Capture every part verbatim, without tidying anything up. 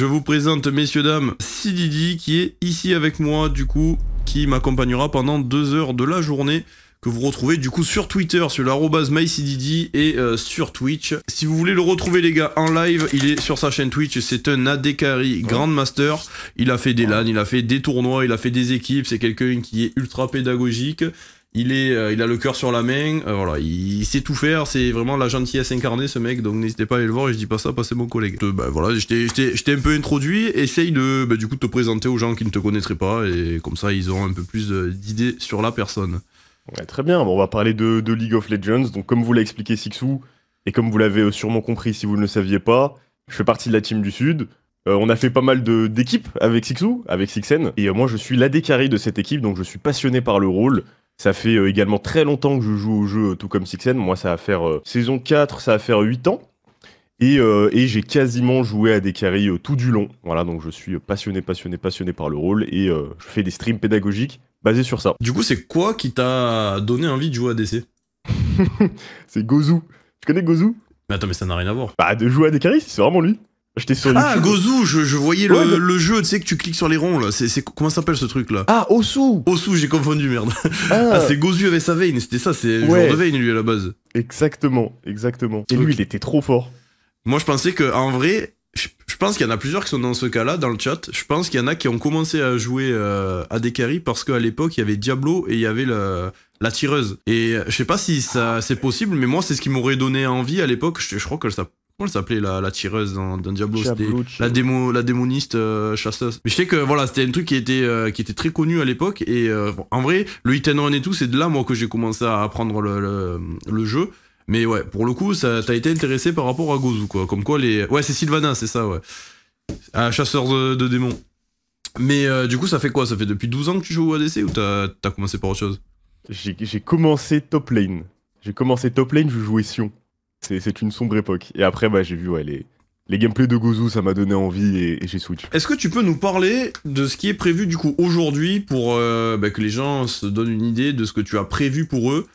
Je vous présente, messieurs, dames, Sididi qui est ici avec moi, du coup, qui m'accompagnera pendant deux heures de la journée, que vous retrouvez du coup sur Twitter, sur l'arrobase mysididi et euh, sur Twitch. Si vous voulez le retrouver, les gars, en live, il est sur sa chaîne Twitch, c'est un Dekkari Grandmaster. Il a fait des LAN, il a fait des tournois, il a fait des équipes, c'est quelqu'un qui est ultra pédagogique. Il, est, euh, il a le cœur sur la main, euh, voilà, il sait tout faire, c'est vraiment la gentillesse incarnée ce mec, donc n'hésitez pas à aller le voir, et je dis pas ça, passez mon collègue. Euh, bah, voilà, je t'ai un peu introduit, essaye de bah, du coup, te présenter aux gens qui ne te connaîtraient pas, et comme ça ils auront un peu plus d'idées sur la personne. Ouais, très bien, bon, on va parler de, de League of Legends, donc comme vous l'a expliqué Sixou, et comme vous l'avez sûrement compris si vous ne le saviez pas, je fais partie de la team du Sud. Euh, on a fait pas mal d'équipes avec Sixou, avec Sixen, et euh, moi je suis la Dekkari de cette équipe, donc je suis passionné par le rôle. Ça fait euh, également très longtemps que je joue au jeu, tout comme Sixen. Moi, ça va faire euh, saison quatre, ça va faire huit ans. Et, euh, et j'ai quasiment joué à Dekkari euh, tout du long. Voilà, donc je suis passionné, passionné, passionné par le rôle. Et euh, je fais des streams pédagogiques basés sur ça. Du coup, c'est quoi qui t'a donné envie de jouer à A D C? C'est Gosu. Tu connais Gosu? Mais attends, mais ça n'a rien à voir. Bah, de jouer à Dekkari, c'est vraiment lui. Sur ah, Gosu, je, je voyais le, ouais, le, le jeu, tu sais que tu cliques sur les ronds là, c'est comment s'appelle ce truc là? Ah, Osu. Osu, j'ai confondu, merde. Ah, ah c'est Gosu avec sa veine, c'était ça, c'est ouais. Le genre de veine lui à la base. Exactement, exactement. Et okay. Lui, il était trop fort. Moi, je pensais que en vrai, je, je pense qu'il y en a plusieurs qui sont dans ce cas-là, dans le chat. Je pense qu'il y en a qui ont commencé à jouer euh, à Dekkari parce qu'à l'époque, il y avait Diablo et il y avait la, la tireuse. Et je sais pas si ça c'est possible, mais moi, c'est ce qui m'aurait donné envie à l'époque. Je, je crois que ça. Comment elle s'appelait la, la tireuse dans, dans Diablo? C'était la, démo, la démoniste euh, chasseuse. Mais je sais que voilà, c'était un truc qui était, euh, qui était très connu à l'époque. Et euh, bon, en vrai, le hit and run et tout, c'est de là moi que j'ai commencé à apprendre le, le, le jeu. Mais ouais, pour le coup, ça t'as été intéressé par rapport à Gosu, quoi. Comme quoi les. Ouais, c'est Sylvana, c'est ça, ouais. Un chasseur de, de démons. Mais euh, du coup, ça fait quoi? Ça fait depuis douze ans que tu joues au A D C ou t'as t'as commencé par autre chose? J'ai commencé top lane. J'ai commencé top lane, je jouais Sion. C'est une sombre époque. Et après, bah, j'ai vu ouais, les, les gameplays de Gosu, ça m'a donné envie et, et j'ai switch. Est-ce que tu peux nous parler de ce qui est prévu du coup aujourd'hui pour euh, bah, que les gens se donnent une idée de ce que tu as prévu pour eux?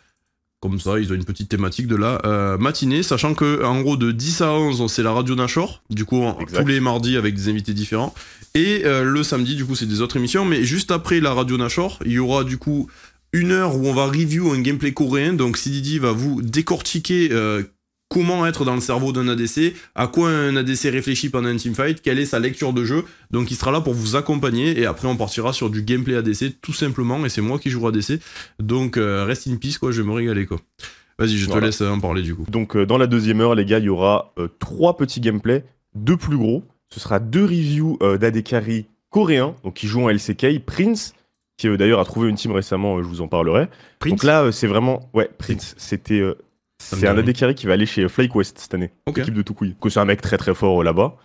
Comme ça, ils ont une petite thématique de la euh, matinée, sachant que en gros de dix à onze, c'est la radio Nashor, du coup exact. Tous les mardis avec des invités différents. Et euh, le samedi, du coup, c'est des autres émissions. Mais juste après la radio Nashor, il y aura du coup une heure où on va review un gameplay coréen. Donc Sididi va vous décortiquer... Euh, Comment être dans le cerveau d'un A D C, à quoi un A D C réfléchit pendant un teamfight, quelle est sa lecture de jeu. Donc il sera là pour vous accompagner et après on partira sur du gameplay A D C tout simplement et c'est moi qui joue A D C. Donc euh, rest in peace quoi, je vais me régaler quoi. Vas-y, je te voilà. laisse en parler du coup. Donc euh, dans la deuxième heure les gars, il y aura euh, trois petits gameplays, deux plus gros. Ce sera deux reviews euh, d'Dekkari coréens, donc qui jouent en L C K, Prince, qui euh, d'ailleurs a trouvé une team récemment, euh, je vous en parlerai. Prince. Donc là euh, c'est vraiment... Ouais, Prince, c'était... Euh... C'est un A D K qui va aller chez FlyQuest cette année, okay. L'équipe de Toucouille. C'est un mec très très fort là-bas.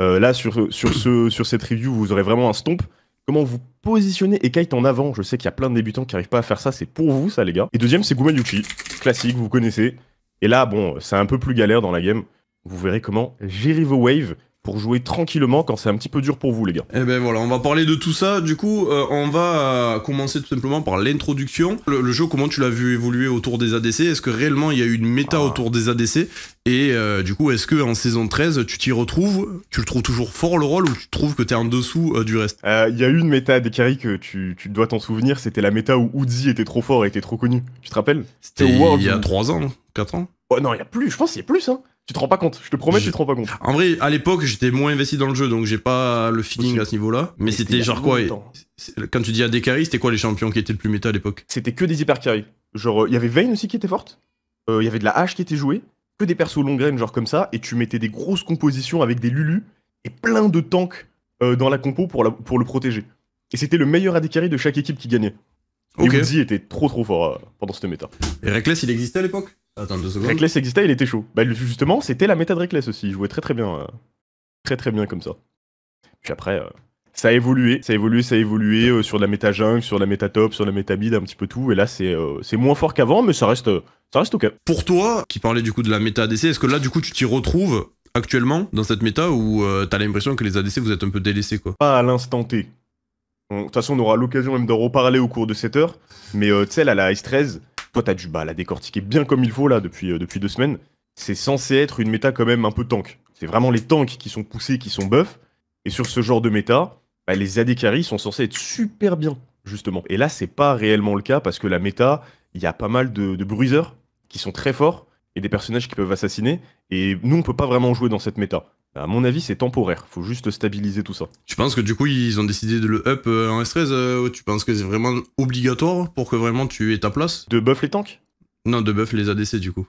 Euh, là, sur, sur, ce, sur cette review, vous aurez vraiment un stomp. Comment vous positionnez et kite en avant? Je sais qu'il y a plein de débutants qui n'arrivent pas à faire ça, c'est pour vous ça les gars. Et deuxième, c'est Gumayuchi, classique, vous connaissez. Et là, bon, c'est un peu plus galère dans la game. Vous verrez comment gérer vos waves pour jouer tranquillement quand c'est un petit peu dur pour vous les gars. Et ben voilà, on va parler de tout ça. Du coup, euh, on va commencer tout simplement par l'introduction. Le, le jeu, comment tu l'as vu évoluer autour des A D C? Est-ce que réellement il y a eu une méta ah. autour des A D C? Et euh, du coup, est-ce que en saison treize, tu t'y retrouves? Tu le trouves toujours fort le rôle ou tu trouves que t'es en dessous euh, du reste? Il euh, y a eu une méta Dekkari que tu, tu dois t'en souvenir. C'était la méta où Uzi était trop fort et était trop connu. Tu te rappelles? C'était il y a trois ans, quatre ans. Oh non, il y a plus, je pense qu'il y a plus hein. Tu te rends pas compte, je te promets, je... tu te rends pas compte. En vrai, à l'époque, j'étais moins investi dans le jeu, donc j'ai pas le feeling Aussi. à ce niveau-là. Mais, mais c'était genre quoi et... Quand tu dis à Dekkari, c'était quoi les champions qui étaient le plus méta à l'époque? C'était que des hyper carry. Genre, il euh, y avait Vayne aussi qui était forte, il euh, y avait de la hache qui était jouée, que des persos long range, genre comme ça, et tu mettais des grosses compositions avec des Lulu et plein de tanks euh, dans la compo pour, la... pour le protéger. Et c'était le meilleur à Dekkari de chaque équipe qui gagnait. Et okay. Woodsy était trop trop fort euh, pendant cette méta. Et Rekkles, il existait à l'époque? Attends deux secondes. Rekkles existait, il était chaud. Bah justement, c'était la méta de Rekkles aussi. Il jouait très très bien, euh, très très bien comme ça. Puis après, euh, ça a évolué, ça a évolué, ça a évolué euh, sur la méta jungle, sur la méta top, sur la méta mid, un petit peu tout. Et là, c'est euh, c'est moins fort qu'avant, mais ça reste, ça reste ok. Pour toi, qui parlais du coup de la méta A D C, est-ce que là du coup tu t'y retrouves actuellement dans cette méta ou euh, t'as l'impression que les A D C vous êtes un peu délaissés quoi? Pas à l'instant T. De toute façon, on aura l'occasion même d'en reparler au cours de cette heure. Mais euh, tu sais, là, la S treize. Toi, t'as dû bah, la décortiquer bien comme il faut là depuis, euh, depuis deux semaines. C'est censé être une méta quand même un peu tank. C'est vraiment les tanks qui sont poussés, qui sont buffs. Et sur ce genre de méta, bah, les A D carry sont censés être super bien, justement. Et là, c'est pas réellement le cas, parce que la méta, il y a pas mal de, de bruiseurs qui sont très forts, et des personnages qui peuvent assassiner, et nous, on peut pas vraiment jouer dans cette méta. À mon avis, c'est temporaire, faut juste stabiliser tout ça. Tu penses que du coup, ils ont décidé de le up en S treize euh, tu penses que c'est vraiment obligatoire pour que vraiment tu aies ta place? De buff les tanks? Non, de buff les A D C du coup.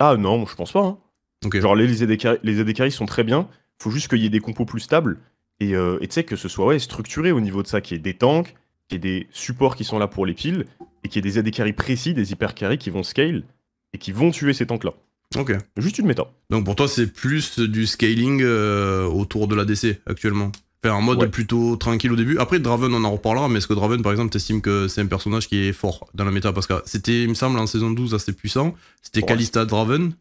Ah non, je pense pas. Hein. Okay. Genre les, les A D carry sont très bien, faut juste qu'il y ait des compos plus stables, et euh, tu sais que ce soit ouais, structuré au niveau de ça, qu'il y ait des tanks, qu'il y ait des supports qui sont là pour les piles, et qu'il y ait des A D carry précis, des hyper carry qui vont scale, et qui vont tuer ces tanks-là. Ok. Juste une méta. Donc pour toi, c'est plus du scaling euh, autour de l'A D C actuellement. Faire un mode ouais. plutôt tranquille au début. Après, Draven, on en reparlera, mais est-ce que Draven, par exemple, t'estimes que c'est un personnage qui est fort dans la méta? Parce que c'était, il me semble, en saison douze assez puissant. C'était ouais. Kalista Draven.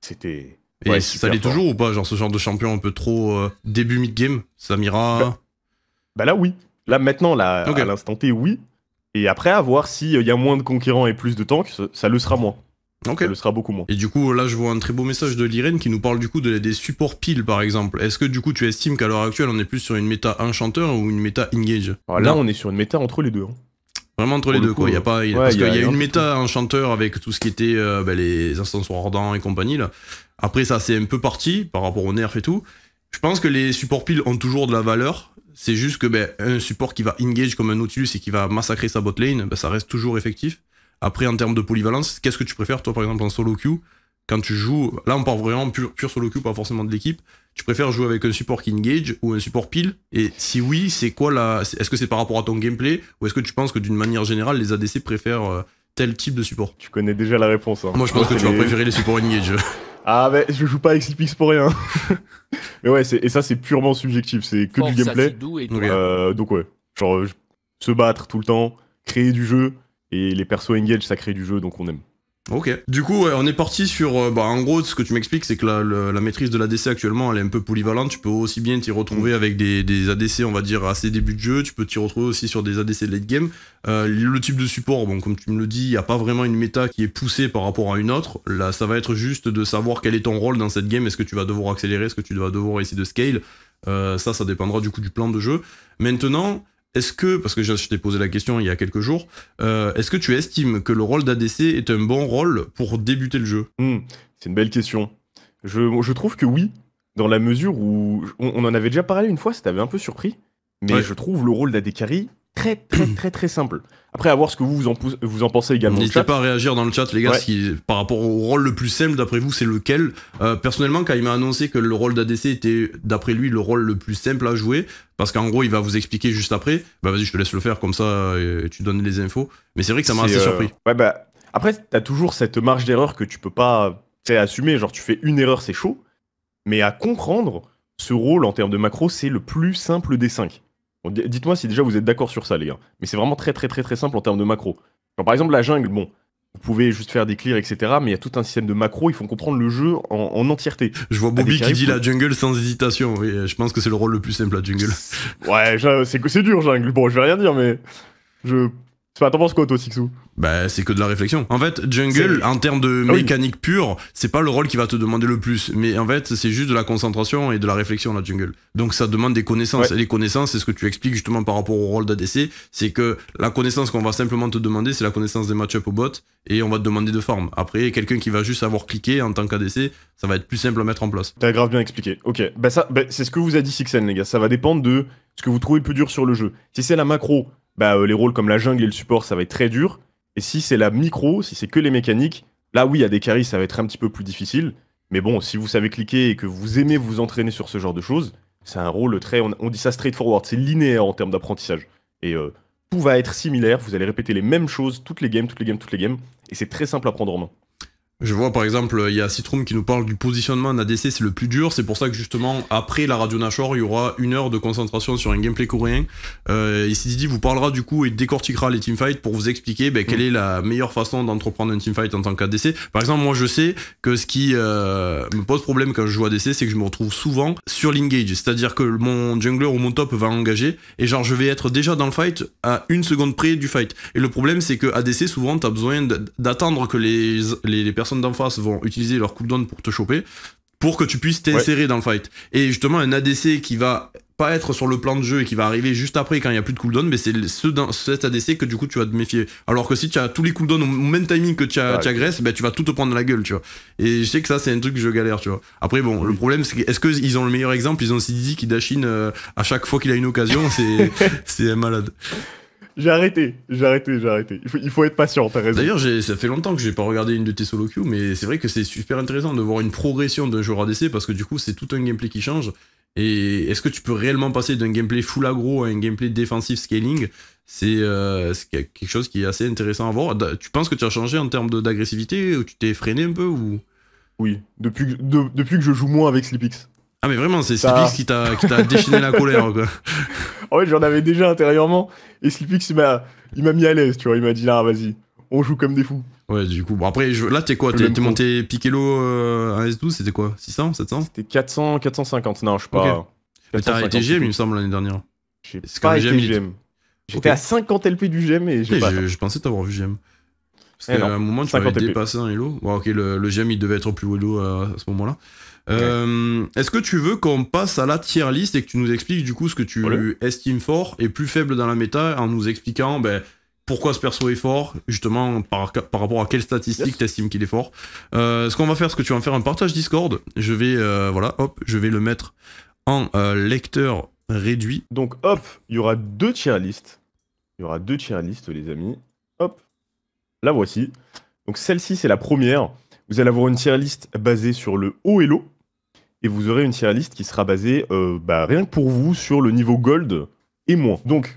C'était. Et ouais, ça l'est toujours ou pas? Genre ce genre de champion un peu trop euh, début mid-game, Samira. Bah, bah là, oui. Là, maintenant, là, okay. à l'instant T, oui. Et après, à voir s'il euh, y a moins de conquérants et plus de tanks, ça, ça le sera moins. Okay. Ça le sera beaucoup moins. Et du coup, là, je vois un très beau message de Lirène qui nous parle du coup de, des supports piles, par exemple. Est-ce que du coup, tu estimes qu'à l'heure actuelle, on est plus sur une méta enchanteur ou une méta engage? Alors là, non. on est sur une méta entre les deux. Hein. Vraiment entre Pour les le deux, coup, quoi. Il y a pas, il, ouais, parce qu'il y a, y a une méta enchanteur avec tout ce qui était euh, bah, les ascensions ardents et compagnie. Là. Après, ça, c'est un peu parti par rapport au nerf et tout. Je pense que les supports piles ont toujours de la valeur. C'est juste que bah, un support qui va engage comme un Nautilus et qui va massacrer sa bot lane, bah, ça reste toujours effectif. Après, en termes de polyvalence, qu'est-ce que tu préfères, toi, par exemple, en solo queue? Quand tu joues, là, on part vraiment pur, pur solo queue, pas forcément de l'équipe. Tu préfères jouer avec un support qui engage ou un support pile? Et si oui, c'est quoi la... Est-ce que c'est par rapport à ton gameplay? Ou est-ce que tu penses que, d'une manière générale, les A D C préfèrent tel type de support? Tu connais déjà la réponse. Hein. Moi, je pense ouais, que tu vas préférer les supports engage. Ah, mais je joue pas avec Slipix pour rien. Mais ouais, et ça, c'est purement subjectif. C'est que Force, du gameplay. Okay. Euh, donc ouais, genre, se battre tout le temps, créer du jeu... Et les persos engage, ça crée du jeu, donc on aime. Ok. Du coup, ouais, on est parti sur... Bah, en gros, ce que tu m'expliques, c'est que la, la, la maîtrise de l'A D C actuellement, elle est un peu polyvalente. Tu peux aussi bien t'y retrouver avec des, des A D C, on va dire, assez début de jeu. Tu peux t'y retrouver aussi sur des A D C late game. Euh, le type de support, bon, comme tu me le dis, il n'y a pas vraiment une méta qui est poussée par rapport à une autre. Là, ça va être juste de savoir quel est ton rôle dans cette game. Est-ce que tu vas devoir accélérer? Est-ce que tu vas devoir essayer de scale? euh, Ça, ça dépendra du coup du plan de jeu. Maintenant... Est-ce que, parce que je t'ai posé la question il y a quelques jours, euh, est-ce que tu estimes que le rôle d'A D C est un bon rôle pour débuter le jeu? Mmh, c'est une belle question. Je, je trouve que oui, dans la mesure où... On, on en avait déjà parlé une fois, ça t'avait un peu surpris, mais ouais. je trouve le rôle d'A D carry très, très, très, très, très simple. Après, à voir ce que vous vous en, vous en pensez également. N'hésitez pas à réagir dans le chat, les gars, ouais. si, par rapport au rôle le plus simple, d'après vous, c'est lequel? euh, Personnellement, quand il m'a annoncé que le rôle d'A D C était, d'après lui, le rôle le plus simple à jouer, parce qu'en gros, il va vous expliquer juste après. Bah vas-y, je te laisse le faire, comme ça, et tu donnes les infos. Mais c'est vrai que ça m'a assez euh... surpris. Ouais, bah, après, t'as toujours cette marge d'erreur que tu peux pas assumer. Genre, tu fais une erreur, c'est chaud. Mais à comprendre, ce rôle, en termes de macro, c'est le plus simple des cinq. Bon, dites-moi si déjà vous êtes d'accord sur ça, les gars. Mais c'est vraiment très très très très simple en termes de macro. Genre, par exemple, la jungle, bon, vous pouvez juste faire des clears, et cetera. Mais il y a tout un système de macro, ils font comprendre le jeu en, en entièreté. Je vois Bobby qui dit la jungle sans hésitation. Oui, je pense que c'est le rôle le plus simple, la jungle. Ouais, c'est dur, jungle. Bon, je vais rien dire, mais... je. T'en penses quoi, toi, Sixou? Bah, c'est que de la réflexion. En fait, jungle, en termes de ah, mécanique oui. pure, c'est pas le rôle qui va te demander le plus. Mais en fait, c'est juste de la concentration et de la réflexion, la jungle. Donc, ça demande des connaissances. Ouais. Et les connaissances, c'est ce que tu expliques justement par rapport au rôle d'A D C. C'est que la connaissance qu'on va simplement te demander, c'est la connaissance des match-up au bot. Et on va te demander de farm. Après, quelqu'un qui va juste savoir cliquer en tant qu'A D C, ça va être plus simple à mettre en place. T'as grave bien expliqué. Ok. Bah, ça, bah, c'est ce que vous a dit Sixen, les gars. Ça va dépendre de ce que vous trouvez le plus dur sur le jeu. Si c'est la macro, bah euh, les rôles comme la jungle et le support, ça va être très dur. Et si c'est la micro, si c'est que les mécaniques, là oui, à des carries, ça va être un petit peu plus difficile. Mais bon, si vous savez cliquer et que vous aimez vous entraîner sur ce genre de choses, c'est un rôle très, on, on dit ça straightforward, c'est linéaire en termes d'apprentissage. Et euh, tout va être similaire, vous allez répéter les mêmes choses, toutes les games, toutes les games, toutes les games, et c'est très simple à prendre en main. Je vois par exemple, il y a Sitroom qui nous parle du positionnement en A D C, c'est le plus dur. C'est pour ça que justement, après la radio Nashor, il y aura une heure de concentration sur un gameplay coréen. Euh, et Sididi vous parlera du coup et décortiquera les teamfights pour vous expliquer bah, quelle est la meilleure façon d'entreprendre un teamfight en tant qu'A D C. Par exemple, moi je sais que ce qui euh, me pose problème quand je joue A D C, c'est que je me retrouve souvent sur l'engage. C'est-à-dire que mon jungler ou mon top va engager et genre je vais être déjà dans le fight à une seconde près du fight. Et le problème, c'est que A D C, souvent, t'as besoin d'attendre que les, les, les personnes d'en face vont utiliser leur cooldown pour te choper, pour que tu puisses t'insérer ouais. dans le fight. Et justement, un A D C qui va pas être sur le plan de jeu et qui va arriver juste après quand il n'y a plus de cooldown, mais c'est ce, cet A D C que du coup tu vas te méfier. Alors que si tu as tous les cooldowns au même timing que tu ah, agresses, bah, tu vas tout te prendre la gueule, tu vois. Et je sais que ça, c'est un truc que je galère, tu vois. Après, bon, oui. le problème, c'est que, est-ce qu'ils ont le meilleur exemple? Ils ont Sididi qui dachine euh, à chaque fois qu'il a une occasion, c'est malade. J'ai arrêté, j'ai arrêté, j'ai arrêté. Il faut, il faut être patient, t'as raison. D'ailleurs, ça fait longtemps que j'ai pas regardé une de tes solo queues, mais c'est vrai que c'est super intéressant de voir une progression d'un joueur A D C parce que du coup, c'est tout un gameplay qui change. Et est-ce que tu peux réellement passer d'un gameplay full aggro à un gameplay défensif scaling? C'est euh, quelque chose qui est assez intéressant à voir. Tu penses que tu as changé en termes d'agressivité ou tu t'es freiné un peu ou... Oui, depuis, de, depuis que je joue moins avec Slipix. Ah mais vraiment, c'est Slipix qui t'a déchaîné la colère, quoi. En fait, j'en avais déjà intérieurement, et Slipix, il m'a mis à l'aise, tu vois, il m'a dit, là, vas-y, on joue comme des fous. Ouais, du coup, bon, après, je... là, t'es quoi? T'es monté Piquelo euh, à S douze, c'était quoi? six cents, sept cents? C'était quatre cents, quatre cent cinquante, non, je sais pas. Okay. T'as arrêté G M, il me semble, l'année dernière. J'ai pas arrêté G M. J'étais à cinquante L P du G M, et j'ai pas... Je pensais t'avoir vu G M. Parce qu'à un moment, tu m'avais dépassé un Elo. Bon, ok, le, le G M, il devait être plus Elo à, à ce moment-là. Okay. Euh, Est-ce que tu veux qu'on passe à la tier list et que tu nous expliques du coup ce que tu Olé. estimes fort et plus faible dans la méta en nous expliquant ben, pourquoi ce perso est fort, justement par, par rapport à quelles statistiques yes. tu estimes qu'il est fort. Euh, ce qu'on va faire, c'est que tu vas me faire un partage Discord. Je vais, euh, voilà, hop, je vais le mettre en euh, lecteur réduit. Donc hop, il y aura deux tier list. Il y aura deux tier list, les amis. Hop, la voici. Donc celle-ci, c'est la première. Vous allez avoir une tier list basée sur le haut et l'eau. Et vous aurez une tier list qui sera basée euh, bah, rien que pour vous sur le niveau gold et moins. Donc,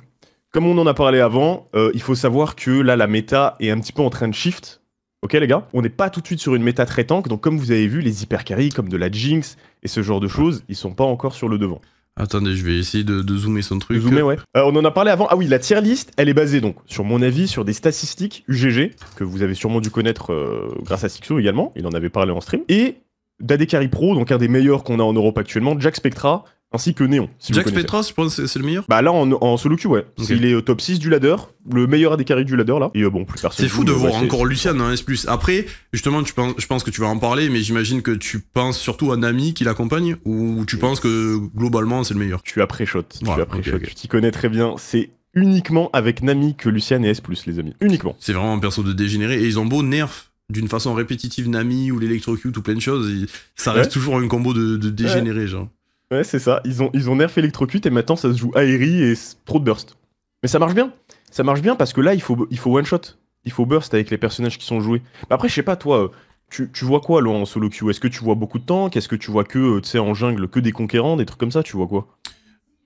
comme on en a parlé avant, euh, il faut savoir que là, la méta est un petit peu en train de shift. Ok les gars, on n'est pas tout de suite sur une méta très tank. Donc comme vous avez vu, les hypercarries comme de la Jinx et ce genre de choses, ils sont pas encore sur le devant. Attendez, je vais essayer de, de zoomer son truc. Zoomer, ouais. Euh, on en a parlé avant. Ah oui, la tier list, elle est basée donc, sur mon avis, sur des statistiques U G G, que vous avez sûrement dû connaître euh, grâce à Sixou également, il en avait parlé en stream, et d'Adekari Pro, donc un des meilleurs qu'on a en Europe actuellement, Jack Spectra, ainsi que Néon. Si Jack Spectra, je pense que c'est le meilleur. Bah là, en, en solo queue, ouais. Okay. Il est euh, top six du ladder, le meilleur Adekari du ladder là. Et euh, bon, plus personne. C'est fou de voir ouais, encore Lucian en hein, S plus. Après, justement, tu penses, je pense que tu vas en parler, mais j'imagine que tu penses surtout à Nami qui l'accompagne, ou tu penses que globalement c'est le meilleur. Tu as pré-shot. Tu ouais, as pré-shot. Okay, okay. Tu t'y connais très bien. C'est uniquement avec Nami que Lucian est S plus, les amis. Uniquement. C'est vraiment un perso de dégénéré et ils ont beau nerf. D'une façon répétitive, Nami ou l'Electrocute ou plein de choses, ça reste ouais. toujours un combo de, de dégénéré, ouais. genre. Ouais, c'est ça. Ils ont, ils ont nerf Electrocute et maintenant ça se joue Aerie et trop de burst. Mais ça marche bien. Ça marche bien parce que là, il faut, il faut one-shot. Il faut burst avec les personnages qui sont joués. Après, je sais pas, toi, tu, tu vois quoi, là, en solo queue? Est-ce que tu vois beaucoup de tanks? Est-ce que tu vois que, tu sais, en jungle, que des conquérants, des trucs comme ça? Tu vois quoi?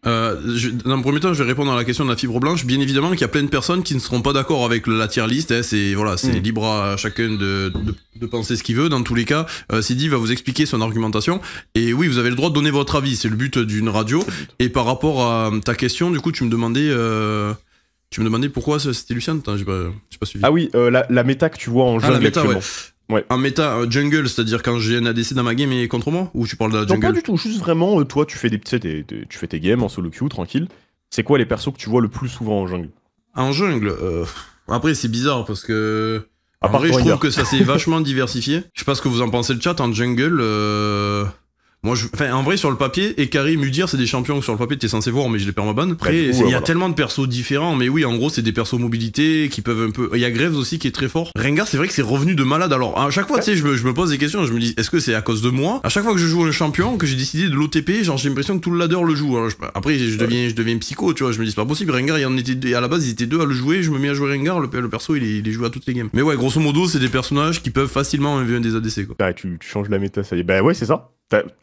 Euh, je, dans le premier temps, je vais répondre à la question de la fibre blanche. Bien évidemment qu'il y a plein de personnes qui ne seront pas d'accord avec la tier list. Hein, c'est voilà, c'est mmh. libre à chacun de, de, de penser ce qu'il veut. Dans tous les cas, euh, Sidi va vous expliquer son argumentation. Et oui, vous avez le droit de donner votre avis. C'est le but d'une radio. Et par rapport à ta question, du coup, tu me demandais, euh, tu me demandais pourquoi c'était Lucien. Attends, j'ai pas, j'ai pas suivi. Ah oui, euh, la, la méta que tu vois en jeu. Ah, la méta, ouais. Ouais. Un méta euh, jungle, c'est-à-dire quand j'ai un A D C dans ma game et contre moi? Ou tu parles de la jungle? Non, pas du tout, juste vraiment, euh, toi, tu fais, des, tu, sais, des, des, tu fais tes games en solo queue, tranquille. C'est quoi les persos que tu vois le plus souvent en jungle? En jungle euh... Après, c'est bizarre parce que... À en vrai, je trouve que ça s'est vachement diversifié. Je sais pas ce que vous en pensez le chat, en jungle... Euh... Moi, je... enfin, en vrai, sur le papier, et Karim Mudir, c'est des champions que sur le papier, t'es censé voir, mais je les permaban. Après, il ouais, y a voilà. tellement de persos différents, mais oui, en gros, c'est des persos mobilité qui peuvent un peu. Il y a Graves aussi qui est très fort. Rengar, c'est vrai que c'est revenu de malade. Alors, à chaque fois, ouais. tu sais, je me, je me pose des questions, je me dis, est-ce que c'est à cause de moi? À chaque fois que je joue un champion, que j'ai décidé de l'O T P, genre, j'ai l'impression que tout le ladder le joue. Alors, je... Après, je deviens, ouais. je deviens psycho, tu vois, je me dis, c'est pas possible. Rengar, il en était... à la base, ils étaient deux à le jouer, je me mets à jouer Rengar, le, le perso, il est... il est joué à toutes les games. Mais ouais, grosso modo, c'est des personnages qui peuvent facilement enlever un des A D C, quoi. Bah, tu, tu changes la méta, ça y est. Bah, ouais, c'est ça.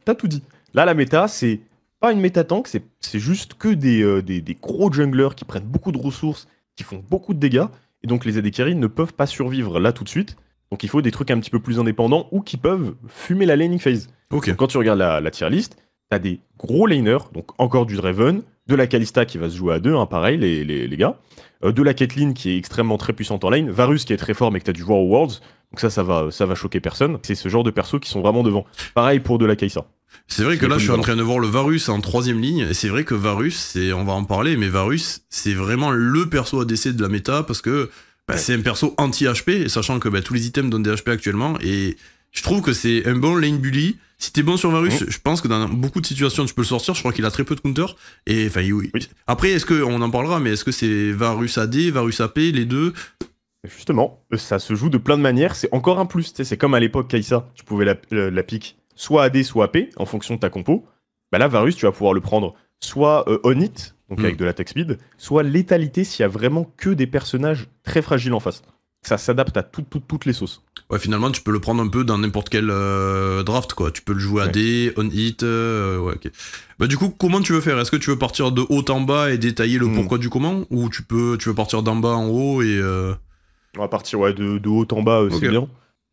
T'as tout dit. Là, la méta, c'est pas une méta tank, c'est juste que des, euh, des, des gros junglers qui prennent beaucoup de ressources, qui font beaucoup de dégâts, et donc les A D carry ne peuvent pas survivre là tout de suite. Donc il faut des trucs un petit peu plus indépendants ou qui peuvent fumer la laning phase. Okay. Donc, quand tu regardes la, la tier list, t'as des gros laners, donc encore du Draven, de la Kalista qui va se jouer à deux, hein, pareil les, les, les gars, euh, de la Caitlyn qui est extrêmement très puissante en lane, Varus qui est très fort mais que t'as dû voir au Worlds. Donc ça, ça va, ça va choquer personne. C'est ce genre de persos qui sont vraiment devant. Pareil pour de la Kai'Sa. C'est vrai que là, je suis en train de voir le Varus en troisième ligne. Et c'est vrai que Varus, on va en parler, mais Varus, c'est vraiment le perso A D C de la méta parce que bah, ouais. c'est un perso anti-H P, sachant que bah, tous les items donnent des H P actuellement. Et Je trouve que c'est un bon lane bully. Si t'es bon sur Varus, mmh. je pense que dans beaucoup de situations tu peux le sortir. Je crois qu'il a très peu de counter. Et enfin, oui. oui. Après, est-ce que on en parlera, mais est-ce que c'est Varus A D, Varus A P, les deux? Justement, ça se joue de plein de manières. C'est encore un plus. C'est comme à l'époque Kai'Sa, tu pouvais la, la, la pique soit A D, soit A P, en fonction de ta compo. Bah là, Varus, tu vas pouvoir le prendre soit euh, on hit, donc mmh. avec de l'attack speed, soit létalité s'il y a vraiment que des personnages très fragiles en face. Ça s'adapte à tout, tout, toutes les sauces. Ouais, finalement, tu peux le prendre un peu dans n'importe quel euh, draft, quoi. Tu peux le jouer A D, ouais. on hit, euh, ouais, ok. Bah, du coup, comment tu veux faire? Est-ce que tu veux partir de haut en bas et détailler le mmh. pourquoi du comment? Ou tu peux, tu veux partir d'en bas en haut et... Euh... On va partir ouais, de, de haut en bas, euh, okay. c'est bien.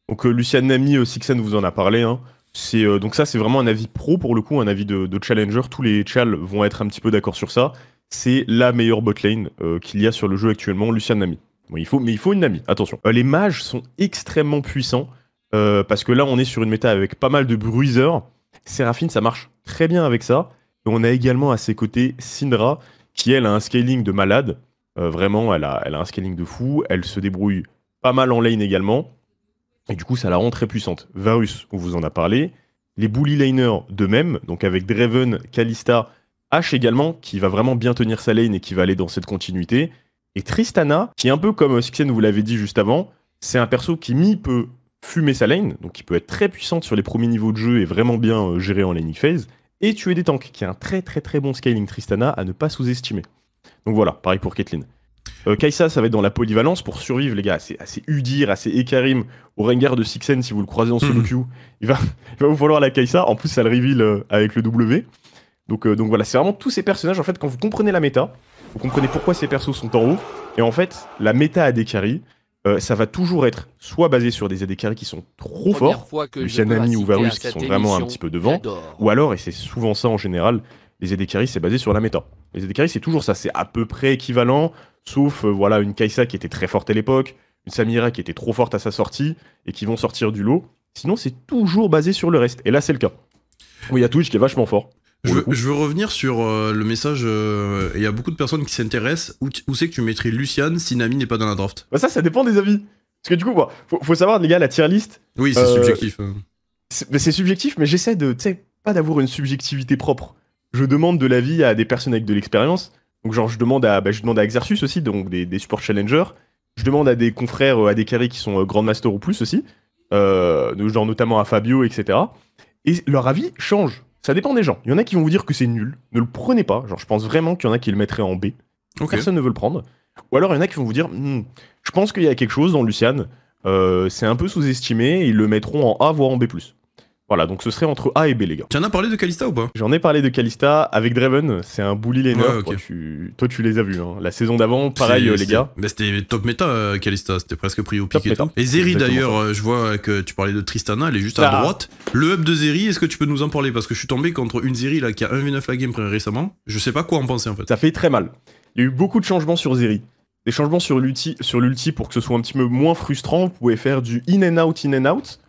Donc, euh, Lucien Nami, euh, Sixen vous en a parlé, hein. C'est, euh, donc ça, c'est vraiment un avis pro, pour le coup, un avis de, de challenger. Tous les chals vont être un petit peu d'accord sur ça. C'est la meilleure botlane euh, qu'il y a sur le jeu actuellement, Lucien Nami. Bon, il faut, mais il faut une Nami, attention. Euh, les mages sont extrêmement puissants, euh, parce que là, on est sur une méta avec pas mal de bruiseurs. Séraphine, ça marche très bien avec ça. Et on a également à ses côtés Syndra, qui, elle, a un scaling de malade. Euh, vraiment, elle a, elle a un scaling de fou. Elle se débrouille pas mal en lane également. Et du coup, ça la rend très puissante. Varus, on vous en a parlé. Les bully laners de même, donc avec Draven, Kalista, Ashe également, qui va vraiment bien tenir sa lane et qui va aller dans cette continuité. Et Tristana, qui est un peu comme Sixen vous l'avez dit juste avant, c'est un perso qui, mi, peut fumer sa lane, donc qui peut être très puissante sur les premiers niveaux de jeu et vraiment bien gérée en laning phase, et tuer des tanks, qui a un très très très bon scaling Tristana à ne pas sous-estimer. Donc voilà, pareil pour Caitlyn. Euh, Kai'Sa, ça va être dans la polyvalence pour survivre, les gars. C'est assez Udyr, assez Ekarim, au Rengar de Sixen, si vous le croisez en solo queue. Mmh. Il, va, il va vous falloir la Kai'Sa. En plus, ça le reveal avec le W. Donc, euh, donc voilà, c'est vraiment tous ces personnages. En fait, quand vous comprenez la méta, vous comprenez pourquoi ces persos sont en haut. Et en fait, la méta à Dekkari, euh, ça va toujours être soit basé sur des Dekkari qui sont trop forts, Lucien Nami ou Varus qui sont vraiment un petit peu devant, ou alors, et c'est souvent ça en général, les Dekkari, c'est basé sur la méta. Les Dekkari, c'est toujours ça, c'est à peu près équivalent, sauf euh, voilà, une Kai'Sa qui était très forte à l'époque, une Samira qui était trop forte à sa sortie, et qui vont sortir du lot. Sinon, c'est toujours basé sur le reste, et là, c'est le cas. Oui, il y a Twitch qui est vachement fort. Je veux, je veux revenir sur euh, le message, il euh, y a beaucoup de personnes qui s'intéressent, où, où c'est que tu mettrais Lucian si Nami n'est pas dans la draft? Bah ça, ça dépend des avis. Parce que du coup, bah, faut, faut savoir, les gars, la tier list... Oui, c'est euh, subjectif. C'est subjectif, mais j'essaie de, tu sais, pas d'avoir une subjectivité propre. Je demande de l'avis à des personnes avec de l'expérience. Donc genre, je demande à, bah, je demande à Exercius aussi, donc des, des supports challengers. Je demande à des confrères, à des carrés qui sont euh, Grandmaster ou plus aussi. Euh, genre notamment à Fabio, et cetera. Et leur avis change. Ça dépend des gens. Il y en a qui vont vous dire que c'est nul. Ne le prenez pas. Genre, je pense vraiment qu'il y en a qui le mettraient en B. Okay. Personne ne veut le prendre. Ou alors, il y en a qui vont vous dire hm, je pense qu'il y a quelque chose dans Lucian. Euh, c'est un peu sous-estimé. Ils le mettront en A, voire en B plus. Voilà, donc ce serait entre A et B, les gars. Tu en as parlé de Kalista ou pas? J'en ai parlé de Kalista avec Draven. C'est un bully laner. Ouais, okay. toi, tu... toi, tu les as vus. Hein. La saison d'avant, pareil, euh, les gars. Mais c'était top méta, euh, Kalista. C'était presque pris au pic et tout. Et Zeri, d'ailleurs, euh, je vois que tu parlais de Tristana. Elle est juste ah. à droite. Le hub de Zeri, est-ce que tu peux nous en parler? Parce que je suis tombé contre une Zeri là, qui a un v neuf la game récemment. Je sais pas quoi en penser, en fait. Ça fait très mal. Il y a eu beaucoup de changements sur Zeri. Des changements sur l'ulti pour que ce soit un petit peu moins frustrant. Vous pouvez faire du in and out, in and out.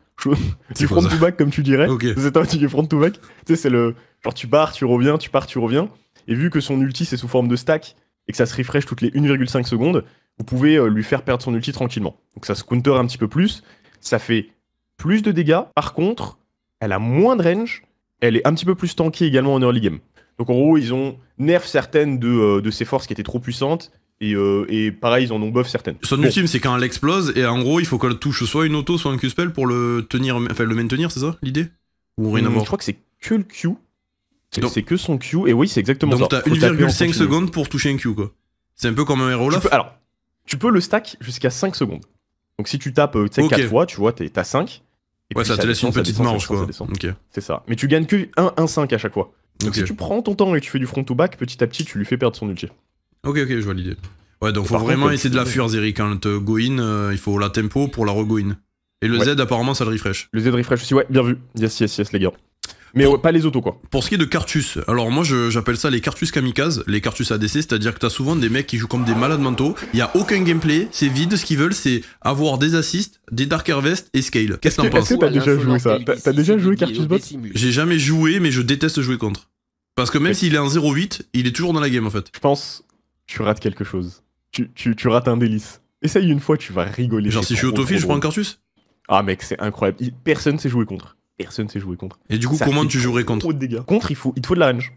Du front to back comme tu dirais. Okay. C'est un petit front to back. Tu sais, c'est le genre tu pars, tu reviens, tu pars, tu reviens. Et vu que son ulti c'est sous forme de stack et que ça se refresh toutes les une virgule cinq secondes, vous pouvez lui faire perdre son ulti tranquillement. Donc ça se counter un petit peu plus. Ça fait plus de dégâts. Par contre, elle a moins de range. Elle est un petit peu plus tankée également en early game. Donc en gros, ils ont nerf certaines de, euh, de ses forces qui étaient trop puissantes. Et, euh, et pareil, ils en ont buff certaines. Son bon. ultime, c'est quand elle explose, et en gros, il faut qu'elle touche soit une auto, soit un Q-spell pour le tenir, enfin le maintenir, c'est ça l'idée? Ou rien mmh, à voir? Je crois que c'est que le Q. C'est que son Q, et oui, c'est exactement donc ça. Donc t'as une virgule cinq secondes pour toucher un Q, quoi. C'est un peu comme un héros là. Alors, tu peux le stack jusqu'à cinq secondes. Donc si tu tapes okay. quatre fois, tu vois, t'as cinq. Et ouais, puis, ça, ça te laisse une petite marge, quoi. Okay. C'est ça. Mais tu gagnes que un, un, cinq à chaque fois. Donc okay. si tu prends ton temps et que tu fais du front to back, petit à petit, tu lui fais perdre son ulti. Ok, ok, je vois l'idée. Ouais, donc faut vraiment essayer de la fuir, Zeri. Quand te go in, euh, il faut la tempo pour la re-go in. Et le ouais. Z, apparemment, ça le refresh. Le Z refresh aussi, ouais, bien vu. Yes, yes, yes, les gars. Mais pour, ouais, pas les autos, quoi. Pour ce qui est de Cartus, alors moi, j'appelle ça les Cartus kamikazes, les Cartus A D C, c'est-à-dire que t'as souvent des mecs qui jouent comme des malades mentaux, il n'y a aucun gameplay, c'est vide, ce qu'ils veulent, c'est avoir des assists, des Dark Harvest et scale. Qu'est-ce que t'en penses? Est-ce que t'as déjà joué ça? T'as déjà joué Cartus Bot? J'ai jamais joué, mais je déteste jouer contre. Parce que même s'il est en zéro huit, il est toujours dans la game, en fait. Je pense... Tu rates quelque chose. Tu, tu, tu rates un délice. Essaye une fois, tu vas rigoler. Genre si je suis autofil, je prends un Cartus? Ah mec, c'est incroyable. Il... Personne sait jouer contre. Personne sait jouer contre. Et du coup, ça comment tu jouerais contre? Trop de dégâts. Contre, il faut, il te faut de la range.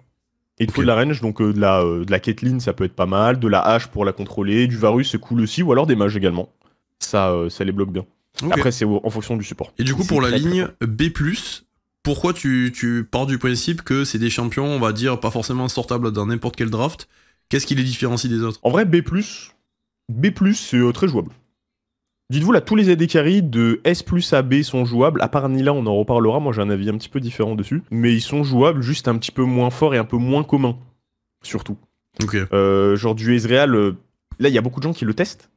Il te okay. faut de la range, donc euh, de la, euh, de la Caitlyn, ça peut être pas mal. De la hache pour la contrôler. Du Varus, c'est cool aussi. Ou alors des mages également. Ça, euh, ça les bloque bien. Okay. Après, c'est en fonction du support. Et du coup, pour la très ligne très B plus, pourquoi tu, tu pars du principe que c'est des champions, on va dire, pas forcément sortables dans n'importe quel draft? Qu'est-ce qui les différencie des autres? En vrai, B plus, B plus c'est euh, très jouable. Dites-vous, là, tous les A D carry de S plus à B sont jouables, à part Nila, on en reparlera, moi j'ai un avis un petit peu différent dessus, mais ils sont jouables, juste un petit peu moins forts et un peu moins communs, surtout. Okay. Euh, genre du Ezreal, euh, là, il y a beaucoup de gens qui le testent,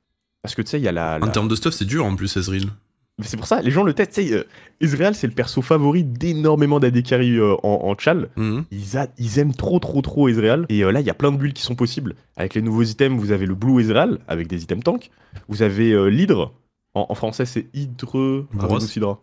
parce que tu sais, il y a la... la... En termes de stuff, c'est dur en plus, Ezreal. Mais c'est pour ça, les gens le testent, tu sais, euh, Ezreal, c'est le perso favori d'énormément d'A D carry euh, en, en Chal, mm-hmm. ils, a, ils aiment trop trop trop Ezreal, et euh, là, il y a plein de builds qui sont possibles. Avec les nouveaux items, vous avez le Blue Ezreal, avec des items tank, vous avez euh, l'Hydre. En, en français, c'est Hydre Vorace. Hydre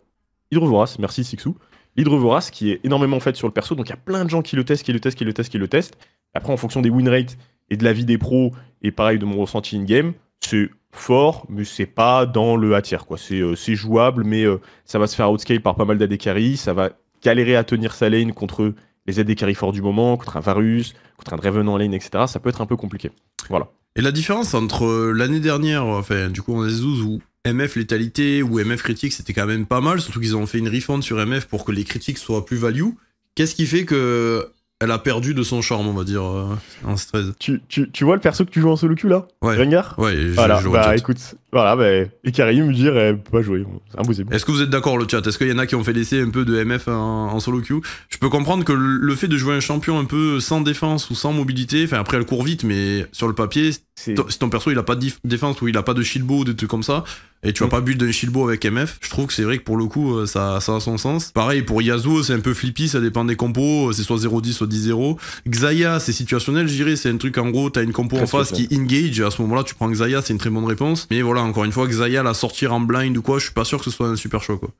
Vorace, merci Sixou. L'Hydre Vorace qui est énormément faite sur le perso, donc il y a plein de gens qui le testent, qui le testent, qui le testent, qui le testent. Après, en fonction des win rates et de la vie des pros, et pareil de mon ressenti in-game, c'est fort, mais c'est pas dans le A tier, quoi. C'est euh, jouable, mais euh, ça va se faire outscale par pas mal d'A D carry, ça va galérer à tenir sa lane contre les A D carry forts du moment, contre un Varus, contre un Draven en lane, et cetera. Ça peut être un peu compliqué. Voilà. Et la différence entre l'année dernière, enfin, du coup, en S douze, où M F létalité ou M F critique, c'était quand même pas mal, surtout qu'ils ont fait une refund sur M F pour que les critiques soient plus value. Qu'est-ce qui fait que elle a perdu de son charme, on va dire, euh, en stress? Tu, tu, tu vois le perso que tu joues en solo queue, là? Ouais. Rengar? Ouais, je, voilà, je bah écoute, voilà, bah, et Karim me dire, elle peut pas jouer, c'est impossible. Est-ce que vous êtes d'accord, le chat? Est-ce qu'il y en a qui ont fait l'essai un peu de M F en, en solo queue? Je peux comprendre que le fait de jouer un champion un peu sans défense ou sans mobilité, enfin après elle court vite, mais sur le papier, si ton perso il a pas de défense ou il a pas de shieldbow ou des trucs comme ça, et tu vas mmh. pas build un shieldbow avec M F, je trouve que c'est vrai que pour le coup ça, ça a son sens. Pareil pour Yasuo, c'est un peu flippy, ça dépend des compos, c'est soit zéro dix soit dix zéro. Xayah, c'est situationnel, je dirais, c'est un truc en gros, t'as une compo très en face qui engage, à ce moment là tu prends Xayah, c'est une très bonne réponse. Mais voilà, encore une fois, Xayah la sortir en blind ou quoi, je suis pas sûr que ce soit un super choix, quoi.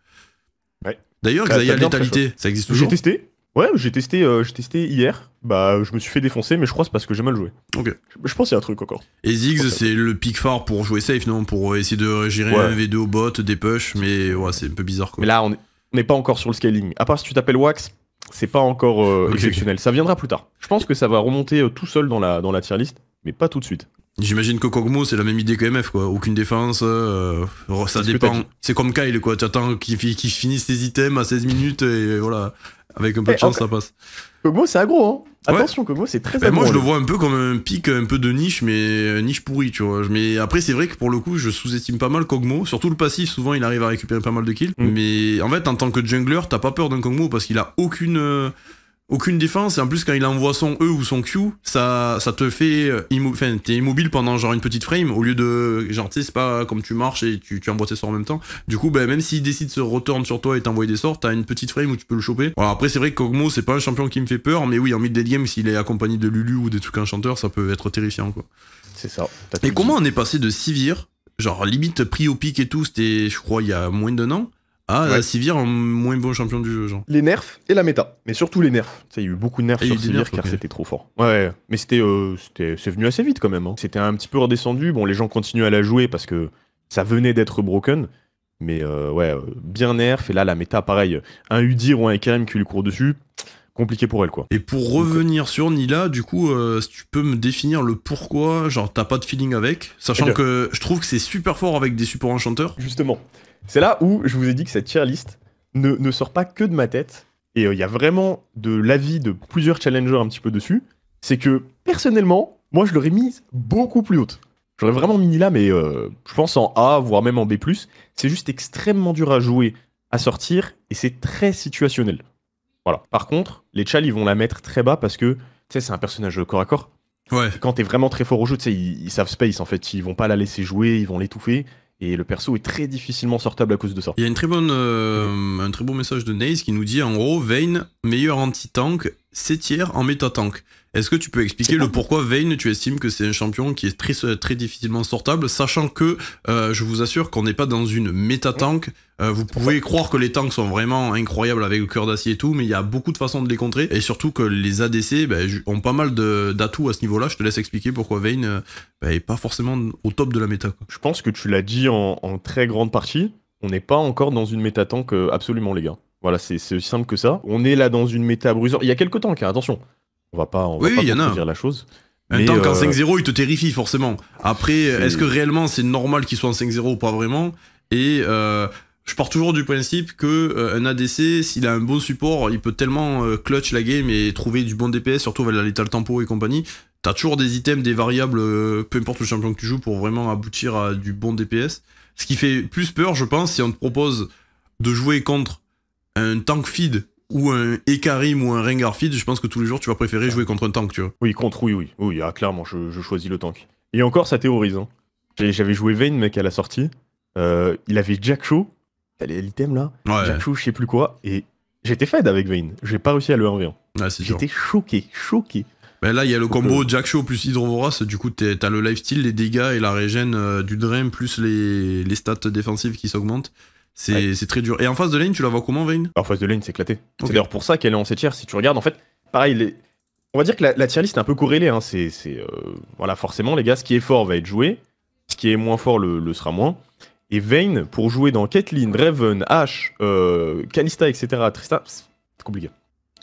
Ouais. D'ailleurs, Xayah létalité, ça existe toujours? J'ai testé, ouais, j'ai testé, euh, j'ai testé hier. Bah, je me suis fait défoncer, mais je crois c'est parce que j'ai mal joué. Ok. Je, je pense qu'il y a un truc encore. Et Ziggs, c'est le pick phare pour jouer safe, non? Pour essayer de gérer ouais. un V deux au bot, des push, mais ouais, c'est un peu bizarre, quoi. Mais là, on n'est pas encore sur le scaling. À part si tu t'appelles Wax, c'est pas encore euh, okay, exceptionnel. Okay. Ça viendra plus tard. Je pense que ça va remonter euh, tout seul dans la, dans la tier list, mais pas tout de suite. J'imagine que Kog'Maw, c'est la même idée que M F, quoi. Aucune défense, euh, ça dépend. C'est comme Kyle, quoi. Tu attends qu'il qu'il finisse ses items à seize minutes et voilà. Avec un peu hey, de chance, okay. ça passe. Kog'Maw, c'est aggro, hein. Ouais. Attention, Kog'Maw, c'est très ben aggro. Moi, je le vois un peu comme un pic un peu de niche, mais niche pourrie, tu vois. Mais après, c'est vrai que pour le coup, je sous-estime pas mal Kog'Maw. Surtout le passif, souvent, il arrive à récupérer pas mal de kills. Mm. Mais en fait, en tant que jungler, t'as pas peur d'un Kog'Maw parce qu'il a aucune... Euh... Aucune défense, et en plus quand il envoie son E ou son Q, ça, ça te fait... Immo t'es immobile pendant genre une petite frame, au lieu de... Genre tu sais, c'est pas comme tu marches et tu, tu envoies tes sorts en même temps. Du coup, ben, même s'il décide de se retourner sur toi et t'envoyer des sorts, t'as une petite frame où tu peux le choper. Voilà, après c'est vrai que Kog'Maw, c'est pas un champion qui me fait peur, mais oui, en mid-game, s'il est accompagné de Lulu ou des trucs enchanteurs, ça peut être terrifiant, quoi. C'est ça. Et comment dit. on est passé de Sivir, genre limite pris au pic et tout, c'était je crois il y a moins d'un an, Ah, ouais. Sivir, un moins bon champion du jeu, genre. Les nerfs et la méta. Mais surtout les nerfs. Ça, il y a eu beaucoup de nerfs et sur Sivir nerfs, car okay. c'était trop fort. Ouais, mais c'était, euh, c'est venu assez vite quand même. Hein. C'était un petit peu redescendu. Bon, les gens continuent à la jouer parce que ça venait d'être broken. Mais euh, ouais, euh, bien nerf. Et là, la méta, pareil. Un Udyr ou un Karim qui lui court dessus, compliqué pour elle, quoi. Et pour Donc, revenir quoi. sur Nila, du coup, euh, si tu peux me définir le pourquoi, genre, t'as pas de feeling avec, sachant que je trouve que c'est super fort avec des supports enchanteurs. Justement. C'est là où je vous ai dit que cette tier list ne, ne sort pas que de ma tête. Et il euh, y a vraiment de l'avis de plusieurs challengers un petit peu dessus. C'est que, personnellement, moi, je l'aurais mise beaucoup plus haute. J'aurais vraiment mis Nila, mais euh, je pense en A, voire même en B plus. C'est juste extrêmement dur à jouer, à sortir, et c'est très situationnel. Voilà. Par contre, les chals, ils vont la mettre très bas parce que, tu sais, c'est un personnage corps à corps. Ouais. Quand t'es vraiment très fort au jeu, tu sais, ils, ils savent space, en fait. Ils vont pas la laisser jouer, ils vont l'étouffer. Et le perso est très difficilement sortable à cause de ça. Il y a une très bonne, euh, un très beau message de Naze qui nous dit en gros Vayne, meilleur anti-tank, C tier en méta-tank. Est-ce que tu peux expliquer le pourquoi Vayne, tu estimes que c'est un champion qui est très, très difficilement sortable, sachant que euh, je vous assure qu'on n'est pas dans une méta-tank. Euh, vous pouvez croire que les tanks sont vraiment incroyables avec le cœur d'acier et tout, mais il y a beaucoup de façons de les contrer, et surtout que les A D C ben, ont pas mal d'atouts à ce niveau-là. Je te laisse expliquer pourquoi Vayne ben, est pas forcément au top de la méta, quoi. Je pense que tu l'as dit en, en très grande partie, on n'est pas encore dans une méta tank euh, absolument, les gars. Voilà, c'est aussi simple que ça. On est là dans une méta bruiseur. Il y a quelques tanks, hein, attention. On va pas, on oui, va oui, pas dire la chose. Un tank euh... en cinq zéro, il te terrifie forcément. Après, est-ce est que réellement c'est normal qu'il soit en cinq zéro ou pas vraiment? Et euh, je pars toujours du principe que euh, un A D C, s'il a un bon support, il peut tellement euh, clutch la game et trouver du bon D P S, surtout avec la Lethal Tempo et compagnie. T'as toujours des items, des variables, euh, peu importe le champion que tu joues, pour vraiment aboutir à du bon D P S. Ce qui fait plus peur, je pense, si on te propose de jouer contre un tank feed ou un Ekarim ou un Rengar feed, je pense que tous les jours tu vas préférer jouer contre un tank, tu vois. Oui, contre, oui, oui. Oui, ah, clairement, je, je choisis le tank. Et encore, ça théorise. Hein. J'avais joué Vayne, mec, à la sortie. Euh, il avait Jack Show, l'item là, ouais. Jack Show, je sais plus quoi, et j'étais fed avec Vayne. J'ai pas réussi à le un v un. Ah, j'étais choqué, choqué. Ben là, il y a le combo Jack Show plus Hydrovorace, du coup, t'as le lifesteal, les dégâts et la régène euh, du drain, plus les, les stats défensives qui s'augmentent. C'est ouais. très dur. Et en face de lane, tu la vois comment, Vayne? En face de lane, c'est éclaté. Okay. C'est d'ailleurs pour ça qu'elle est en sept tiers. Si tu regardes, en fait, pareil, les... on va dire que la, la tier list est un peu corrélée. Hein. C'est euh, voilà, forcément, les gars, ce qui est fort va être joué. Ce qui est moins fort le, le sera moins. Et Vayne, pour jouer dans Caitlyn, Draven, Ashe, euh, Kalista, et cetera, Trista, c'est compliqué.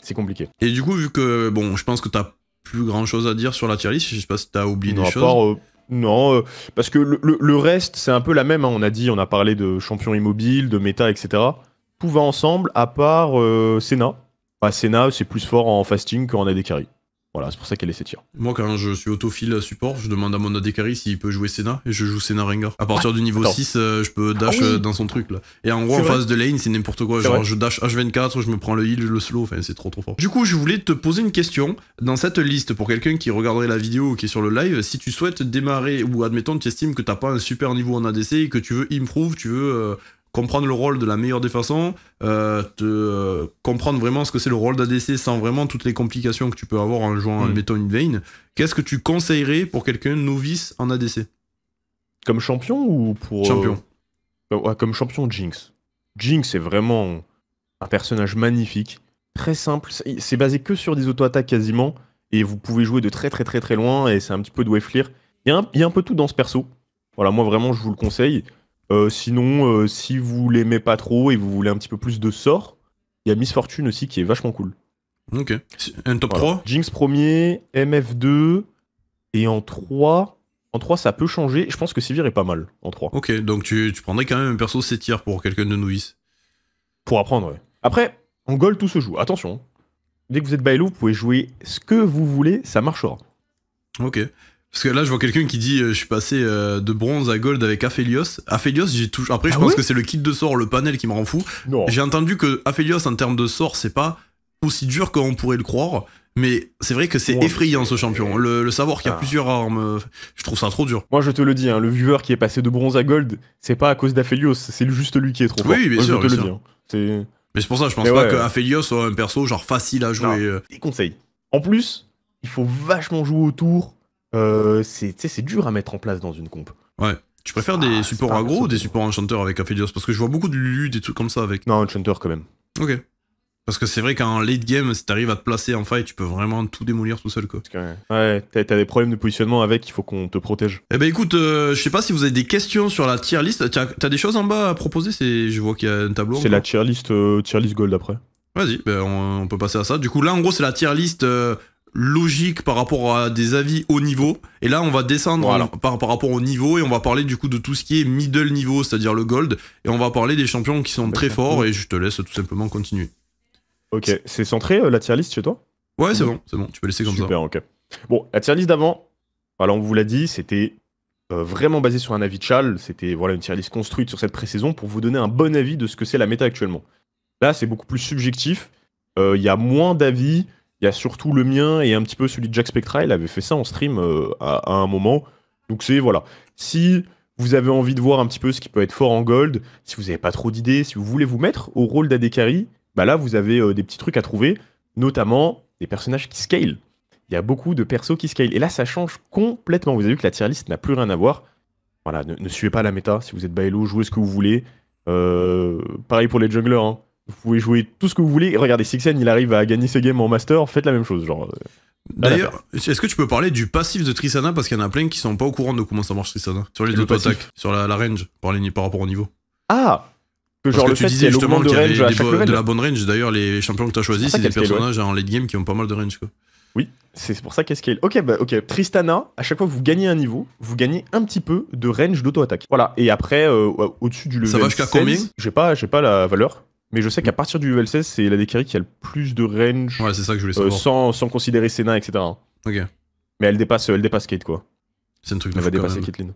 C'est compliqué. Et du coup, vu que, bon, je pense que t'as plus grand chose à dire sur la tier list, je sais pas si t'as oublié des choses. Part, euh, non, euh, parce que le, le, le reste, c'est un peu la même, hein. On a dit, on a parlé de champion immobile, de méta, et cetera. Tout va ensemble, à part euh, Senna. Bah, Senna, c'est plus fort en fasting qu'en A D C. Voilà, c'est pour ça qu'elle est sept tiers. Moi, quand je suis autofile support, je demande à mon A D C s'il peut jouer Senna, et je joue Senna Rengar. À partir ah, du niveau attends. six, euh, je peux dash ah, oui. euh, dans son truc, là. Et en gros, en phase de lane, c'est n'importe quoi. Genre, vrai. je dash H vingt-quatre, je me prends le heal, le slow, enfin, c'est trop trop fort. Du coup, je voulais te poser une question. Dans cette liste, pour quelqu'un qui regarderait la vidéo ou qui est sur le live, si tu souhaites démarrer, ou admettons, tu estimes que t'as pas un super niveau en A D C et que tu veux improve, tu veux... Euh, comprendre le rôle de la meilleure des façons, euh, te, euh, comprendre vraiment ce que c'est le rôle d'A D C sans vraiment toutes les complications que tu peux avoir en jouant, mmh. admettons, une Vayne, qu'est-ce que tu conseillerais pour quelqu'un novice en A D C? Comme champion ou pour... Champion. Euh... Ouais, comme champion, Jinx. Jinx est vraiment un personnage magnifique, très simple, c'est basé que sur des auto-attaques quasiment, et vous pouvez jouer de très très très très loin, et c'est un petit peu de wave clear. Il y a un, il y a un peu tout dans ce perso. Voilà, moi vraiment je vous le conseille. Euh, sinon, euh, si vous l'aimez pas trop et vous voulez un petit peu plus de sorts, il y a Miss Fortune aussi qui est vachement cool. Ok. Un top voilà. trois? Jinx premier, M F deux, et en trois, en trois ça peut changer. Je pense que Sivir est pas mal en trois. Ok, donc tu, tu prendrais quand même un perso sept tiers pour quelqu'un de novice. Pour apprendre, ouais. Après, en gold tout se joue. Attention, dès que vous êtes bailo, vous pouvez jouer ce que vous voulez, ça marchera. Ok. Parce que là, je vois quelqu'un qui dit euh, « Je suis passé euh, de bronze à gold avec Aphelios. » Aphelios, j'ai tout... Après, je ah pense oui que c'est le kit de sort, le panel qui me rend fou. J'ai entendu que Aphelios, en termes de sort, c'est pas aussi dur qu'on pourrait le croire. Mais c'est vrai que c'est ouais, effrayant, ce champion. Le, le savoir qu'il y a ah. plusieurs armes, je trouve ça trop dur. Moi, je te le dis, hein, le viewer qui est passé de bronze à gold, c'est pas à cause d'Aphelios, c'est juste lui qui est trop fort. Oui, bien sûr, je te bien le dis. Hein. Mais c'est pour ça, je pense mais pas ouais, qu'Aphelios soit un perso genre facile à jouer. Non. Des conseils. En plus, il faut vachement jouer autour. Euh, c'est dur à mettre en place dans une comp. Ouais. Tu préfères des ah, supports aggro ou des supports enchanteurs avec Aphelios? Parce que je vois beaucoup de Lulu, des trucs comme ça avec. Non, enchanter quand même. Ok. Parce que c'est vrai qu'en late game, si t'arrives à te placer en fight, tu peux vraiment tout démolir tout seul, quoi. Ouais, t'as des problèmes de positionnement avec, il faut qu'on te protège. Eh ben écoute, euh, je sais pas si vous avez des questions sur la tier list. T'as des choses en bas à proposer? Je vois qu'il y a un tableau. C'est la tier list, euh, tier list gold après. Vas-y, ben on, on peut passer à ça. Du coup, là en gros, c'est la tier list. Euh, logique par rapport à des avis haut niveau, et là on va descendre voilà. par, par rapport au niveau, et on va parler du coup de tout ce qui est middle niveau, c'est à dire le gold, et on va parler des champions qui sont très forts, et je te laisse tout simplement continuer. Ok, c'est centré euh, la tier list chez toi? Ouais, c'est bon, c'est bon, tu peux laisser comme super, ça. Super, ok. Bon, la tier list d'avant, voilà, on vous l'a dit, c'était euh, vraiment basé sur un avis de Chal, c'était voilà, une tier list construite sur cette pré-saison pour vous donner un bon avis de ce que c'est la méta actuellement. Là c'est beaucoup plus subjectif, il euh, y a moins d'avis. Il y a surtout le mien et un petit peu celui de Jack Spectra, il avait fait ça en stream euh, à, à un moment. Donc c'est, voilà. Si vous avez envie de voir un petit peu ce qui peut être fort en gold, si vous n'avez pas trop d'idées, si vous voulez vous mettre au rôle d'A D C, bah là vous avez euh, des petits trucs à trouver, notamment des personnages qui scale. Il y a beaucoup de persos qui scale. Et là ça change complètement. Vous avez vu que la tier list n'a plus rien à voir. Voilà, ne, ne suivez pas la méta. Si vous êtes bailo, jouez ce que vous voulez. Euh, pareil pour les junglers, hein. Vous pouvez jouer tout ce que vous voulez. Regardez, Sixen, il arrive à gagner ses games en master. Faites la même chose, genre. D'ailleurs, est-ce que tu peux parler du passif de Tristana? Parce qu'il y en a plein qui sont pas au courant de comment ça marche Tristana. Sur les auto-attaques, sur la, la range, par, les, par rapport au niveau. Ah Que genre que le tu fait disais justement qu'il y avait de, range des de la bonne range. D'ailleurs, les champions que tu as choisis, c'est des scale, personnages ouais. en late game qui ont pas mal de range. Quoi. Oui, c'est pour ça qu'elle scale. Ok, bah, ok. Tristana, à chaque fois que vous gagnez un niveau, vous gagnez un petit peu de range d'auto-attaque. Voilà, et après, euh, au-dessus du level ça va jusqu'à combien? J'ai pas, pas la valeur, mais je sais qu'à partir du level seize, c'est la Dekkari qui a le plus de range. Ouais, c'est ça que je voulais savoir. Euh, sans, sans considérer ses nains, et cetera. Ok. Mais elle dépasse, elle dépasse Kate, quoi. C'est un truc de Elle va dépasser Caitlyn.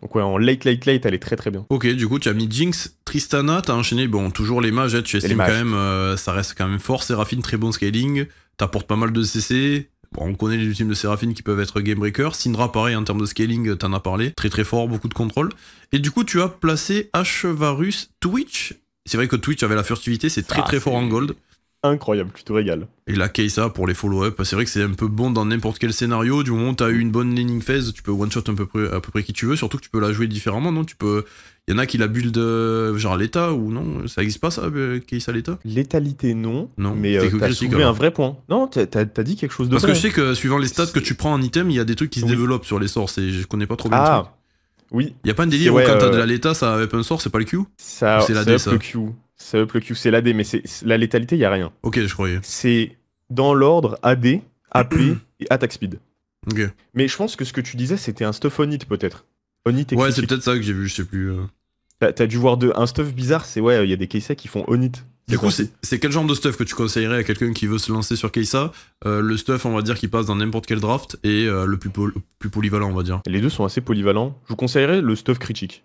Donc ouais, en late, late, late, elle est très très bien. Ok, du coup, tu as mis Jinx, Tristana, t'as enchaîné, bon, toujours les mages, tu estimes quand même, euh, ça reste quand même fort, Séraphine, très bon scaling, t'apportes pas mal de C C, bon, on connaît les ultimes de Séraphine qui peuvent être game breaker, Syndra, pareil, en termes de scaling, t'en as parlé, très très fort, beaucoup de contrôle, et du coup, tu as placé H-Varus, Twitch, c'est vrai que Twitch avait la furtivité, c'est très ah, très fort en gold. Incroyable, tu te régales. Et la Kaysa pour les follow-up, c'est vrai que c'est un peu bon dans n'importe quel scénario. Du moment où tu as eu une bonne laning phase, tu peux one-shot à peu près, à peu près qui tu veux. Surtout que tu peux la jouer différemment, non? Tu peux... Il y en a qui la build euh, genre l'état ou non? Ça n'existe pas ça, Kaysa l'état? Létalité non, non, mais euh, t'as trouvé un vrai point. Non, t'as as dit quelque chose de Parce vrai. que je sais que suivant les stats que tu prends en item, il y a des trucs qui oui. se développent sur les sorts. Je connais pas trop bien ah. le truc. Oui. Il n'y a pas un délire où ouais, quand euh... t'as de la l'état, ça avec un sort, c'est pas le Q? Ça, c'est la D, ça. Ça up le Q, c'est l'A D, mais c'est la létalité, il n'y a rien. Ok, je croyais. C'est dans l'ordre A D, A P et attack speed. Ok. Mais je pense que ce que tu disais, c'était un stuff on it peut-être. On it et ouais, c'est peut-être ça que j'ai vu, je sais plus. Euh... T'as dû voir de... un stuff bizarre, c'est ouais, il y a des Kaysa qui font on it. Du coup, c'est quel genre de stuff que tu conseillerais à quelqu'un qui veut se lancer sur Kaysa? euh, Le stuff, on va dire, qui passe dans n'importe quel draft et euh, le plus, pol plus polyvalent, on va dire. Les deux sont assez polyvalents. Je vous conseillerais le stuff critique.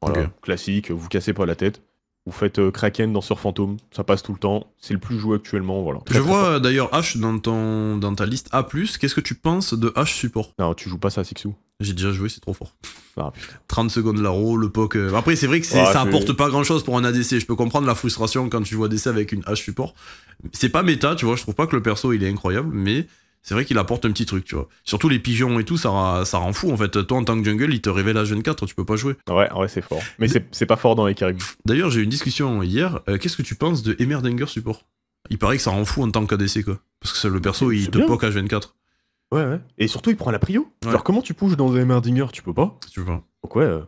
Voilà, okay. Classique, vous cassez pas la tête. Vous faites euh, Kraken dans Sur Fantôme, ça passe tout le temps, c'est le plus joué actuellement, voilà. Très, Je vois d'ailleurs H dans, ton, dans ta liste A plus, qu'est-ce que tu penses de H support? Non, tu joues pas ça, Sixou. J'ai déjà joué, c'est trop fort. Ah, trente secondes l'aro, le P O C... Euh... Après, c'est vrai que ah, ça apporte pas grand-chose pour un A D C, je peux comprendre la frustration quand tu vois A D C avec une H support. C'est pas méta, tu vois, je trouve pas que le perso, il est incroyable, mais... C'est vrai qu'il apporte un petit truc, tu vois. Surtout les pigeons et tout, ça, ça rend fou en fait. Toi en tant que jungle, il te révèle à Gen quatre, tu peux pas jouer. Ouais, ouais, c'est fort. Mais c'est pas fort dans les caribous. D'ailleurs, j'ai eu une discussion hier. Euh, Qu'est-ce que tu penses de Emerdinger support? Il paraît que ça rend fou en tant qu'A D C, quoi. Parce que ça, le perso, il te bien. poke à Gen quatre. Ouais, ouais. Et surtout, il prend la prio. Ouais. Genre, comment tu pushes dans Emerdinger? Tu peux pas. Tu peux pas. Donc, ouais, euh,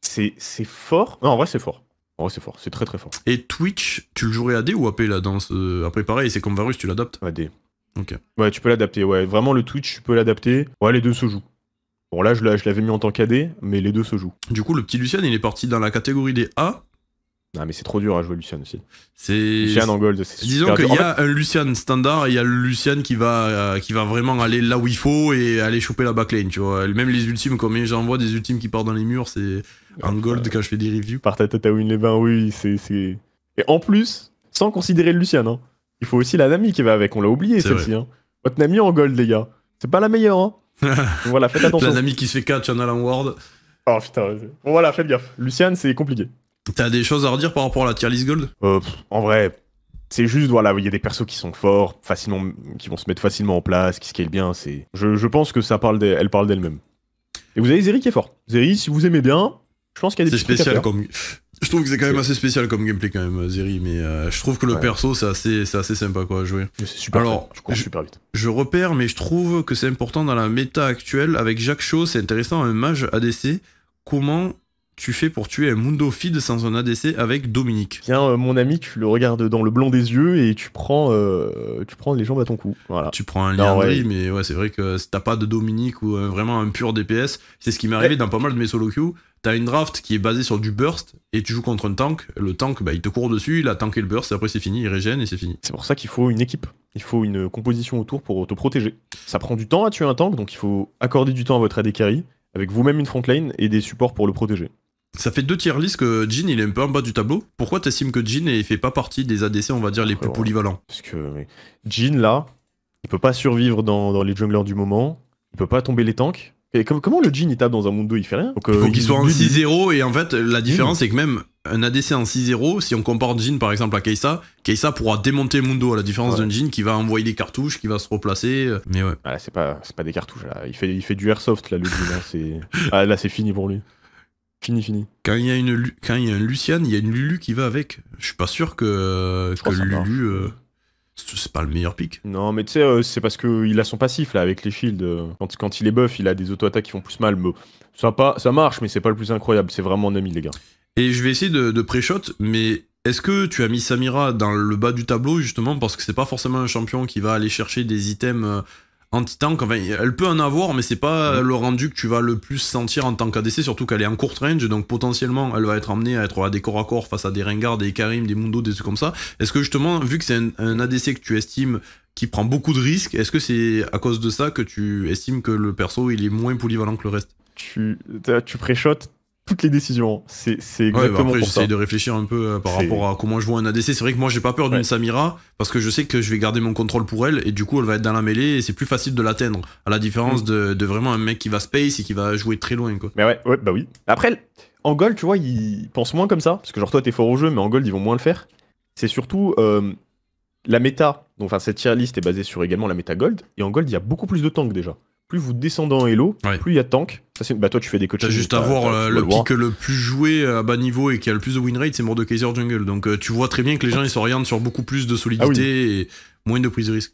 c'est fort. Non, en vrai, c'est fort. Oh, c'est fort, c'est très très fort. Et Twitch, tu le jouerais A D ou A P là dans ce... Après, pareil, c'est comme Varus, tu l'adaptes. A D. Okay. Ouais, tu peux l'adapter, ouais. Vraiment, le Twitch, tu peux l'adapter. Ouais, les deux se jouent. Bon, là, je l'avais mis en tant qu'A D, mais les deux se jouent. Du coup, le petit Lucian, il est parti dans la catégorie des A. Ah, mais c'est trop dur à jouer Lucian aussi. Lucian en gold, c'est Disons qu'il y a fait... un Lucian standard et il y a le Lucian qui va, euh, qui va vraiment aller là où il faut et aller choper la backlane, tu vois. Même les ultimes, comme j'envoie des ultimes qui partent dans les murs, c'est en ouais, gold euh, quand je fais des reviews. Par ta tata win les bains, oui, c'est... Et en plus, sans considérer le Lucian, hein. Il faut aussi la Nami qui va avec, on l'a oublié celle-ci. Hein. Votre Nami en gold, les gars. C'est pas la meilleure, hein. Voilà, faites attention. La Nami qui se fait catch en Alan Ward. Oh putain, bon voilà, faites gaffe. Lucian, c'est compliqué. T'as des choses à redire par rapport à la tier list gold? euh, pff, En vrai, c'est juste, voilà, il y a des persos qui sont forts, facilement, qui vont se mettre facilement en place, qui scalent bien. Je, je pense que ça parle d'elle parle d'elle-même. Et vous avez Zeri qui est fort. Zeri, si vous aimez bien, je pense qu'il y a des... C'est spécial comme... Je trouve que c'est quand même assez spécial comme gameplay quand même, Zeri, mais euh, je trouve que le ouais. perso c'est assez, c'est assez sympa quoi à jouer. C'est super. Alors, je, super vite. je repère, mais je trouve que c'est important dans la méta actuelle. Avec Jack Shaw, c'est intéressant, un mage A D C. Comment tu fais pour tuer un Mundo Feed sans un A D C avec Dominique? Tiens, euh, mon ami, tu le regardes dans le blanc des yeux et tu prends, euh, tu prends les jambes à ton cou. Voilà. Tu prends un Liandry, ouais. mais ouais, c'est vrai que t'as pas de Dominique ou euh, vraiment un pur D P S. C'est ce qui m'est arrivé ouais. dans pas mal de mes solo queues. T'as une draft qui est basée sur du burst et tu joues contre un tank. Le tank, bah, il te court dessus, il a tanké le burst et après c'est fini, il régène et c'est fini. C'est pour ça qu'il faut une équipe. Il faut une composition autour pour te protéger. Ça prend du temps à tuer un tank, donc il faut accorder du temps à votre A D carry avec vous-même une frontline et des supports pour le protéger. Ça fait deux tier list que Jhin il est un peu en bas du tableau. Pourquoi t'estimes que Jhin il fait pas partie des A D C, on va dire, les plus Alors, polyvalents? Parce que Jhin là, il peut pas survivre dans, dans les junglers du moment, il peut pas tomber les tanks. Et comme, comment le Jhin il tape dans un Mundo? Il fait rien. Donc, il faut euh, qu'il soit en six zéro et en fait la différence mmh. c'est que même un A D C en six zéro, si on compare Jhin par exemple à Kaysa, Kaysa pourra démonter Mundo à la différence ouais. d'un Jhin qui va envoyer des cartouches, qui va se replacer. Mais ouais. Ah, c'est pas, pas des cartouches là, il fait, il fait du airsoft là le Jhin. Ah, là c'est fini pour lui. Fini, fini. Quand il y a une, quand il y a un Lucian, il y a une Lulu qui va avec. Je suis pas sûr que, que Lulu, euh, c'est pas le meilleur pick. Non, mais tu sais, euh, c'est parce qu'il a son passif là avec les shields. Quand, quand il est buff, il a des auto-attaques qui font plus mal. Mais ça, pas, ça marche, mais c'est pas le plus incroyable. C'est vraiment un ami, les gars. Et je vais essayer de, de pré-shot, mais est-ce que tu as mis Samira dans le bas du tableau, justement, parce que c'est pas forcément un champion qui va aller chercher des items anti-tank, enfin, elle peut en avoir, mais c'est pas le rendu que tu vas le plus sentir en tant qu'A D C, surtout qu'elle est en court range, donc potentiellement elle va être amenée à être à des corps à corps face à des Rengar, des Karim, des Mundo, des trucs comme ça. Est-ce que justement, vu que c'est un, un A D C que tu estimes qui prend beaucoup de risques, est-ce que c'est à cause de ça que tu estimes que le perso il est moins polyvalent que le reste? Tu, tu pré-shotes toutes les décisions, c'est exactement ouais, bah après, pour ça. J'essaye de réfléchir un peu euh, par rapport à comment je vois un A D C. C'est vrai que moi j'ai pas peur d'une ouais. Samira, parce que je sais que je vais garder mon contrôle pour elle, et du coup elle va être dans la mêlée et c'est plus facile de l'atteindre, à la différence mmh. de, de vraiment un mec qui va space et qui va jouer très loin quoi. Mais ouais, ouais bah oui. Après en gold tu vois ils pensent moins comme ça, parce que genre toi t'es fort au jeu mais en gold ils vont moins le faire. C'est surtout euh, la méta, donc enfin cette tier list est basée sur également la méta gold, et en gold il y a beaucoup plus de tank déjà. Plus vous descendez en Elo, ouais. plus il y a de tank. Ça, bah toi tu fais des coachings. T'as juste à voir le, le pick le plus joué à bas niveau et qui a le plus de win rate, c'est Mordekaiser Jungle. Donc euh, tu vois très bien que les gens ils s'orientent sur beaucoup plus de solidité ah oui. et moins de prise de risque.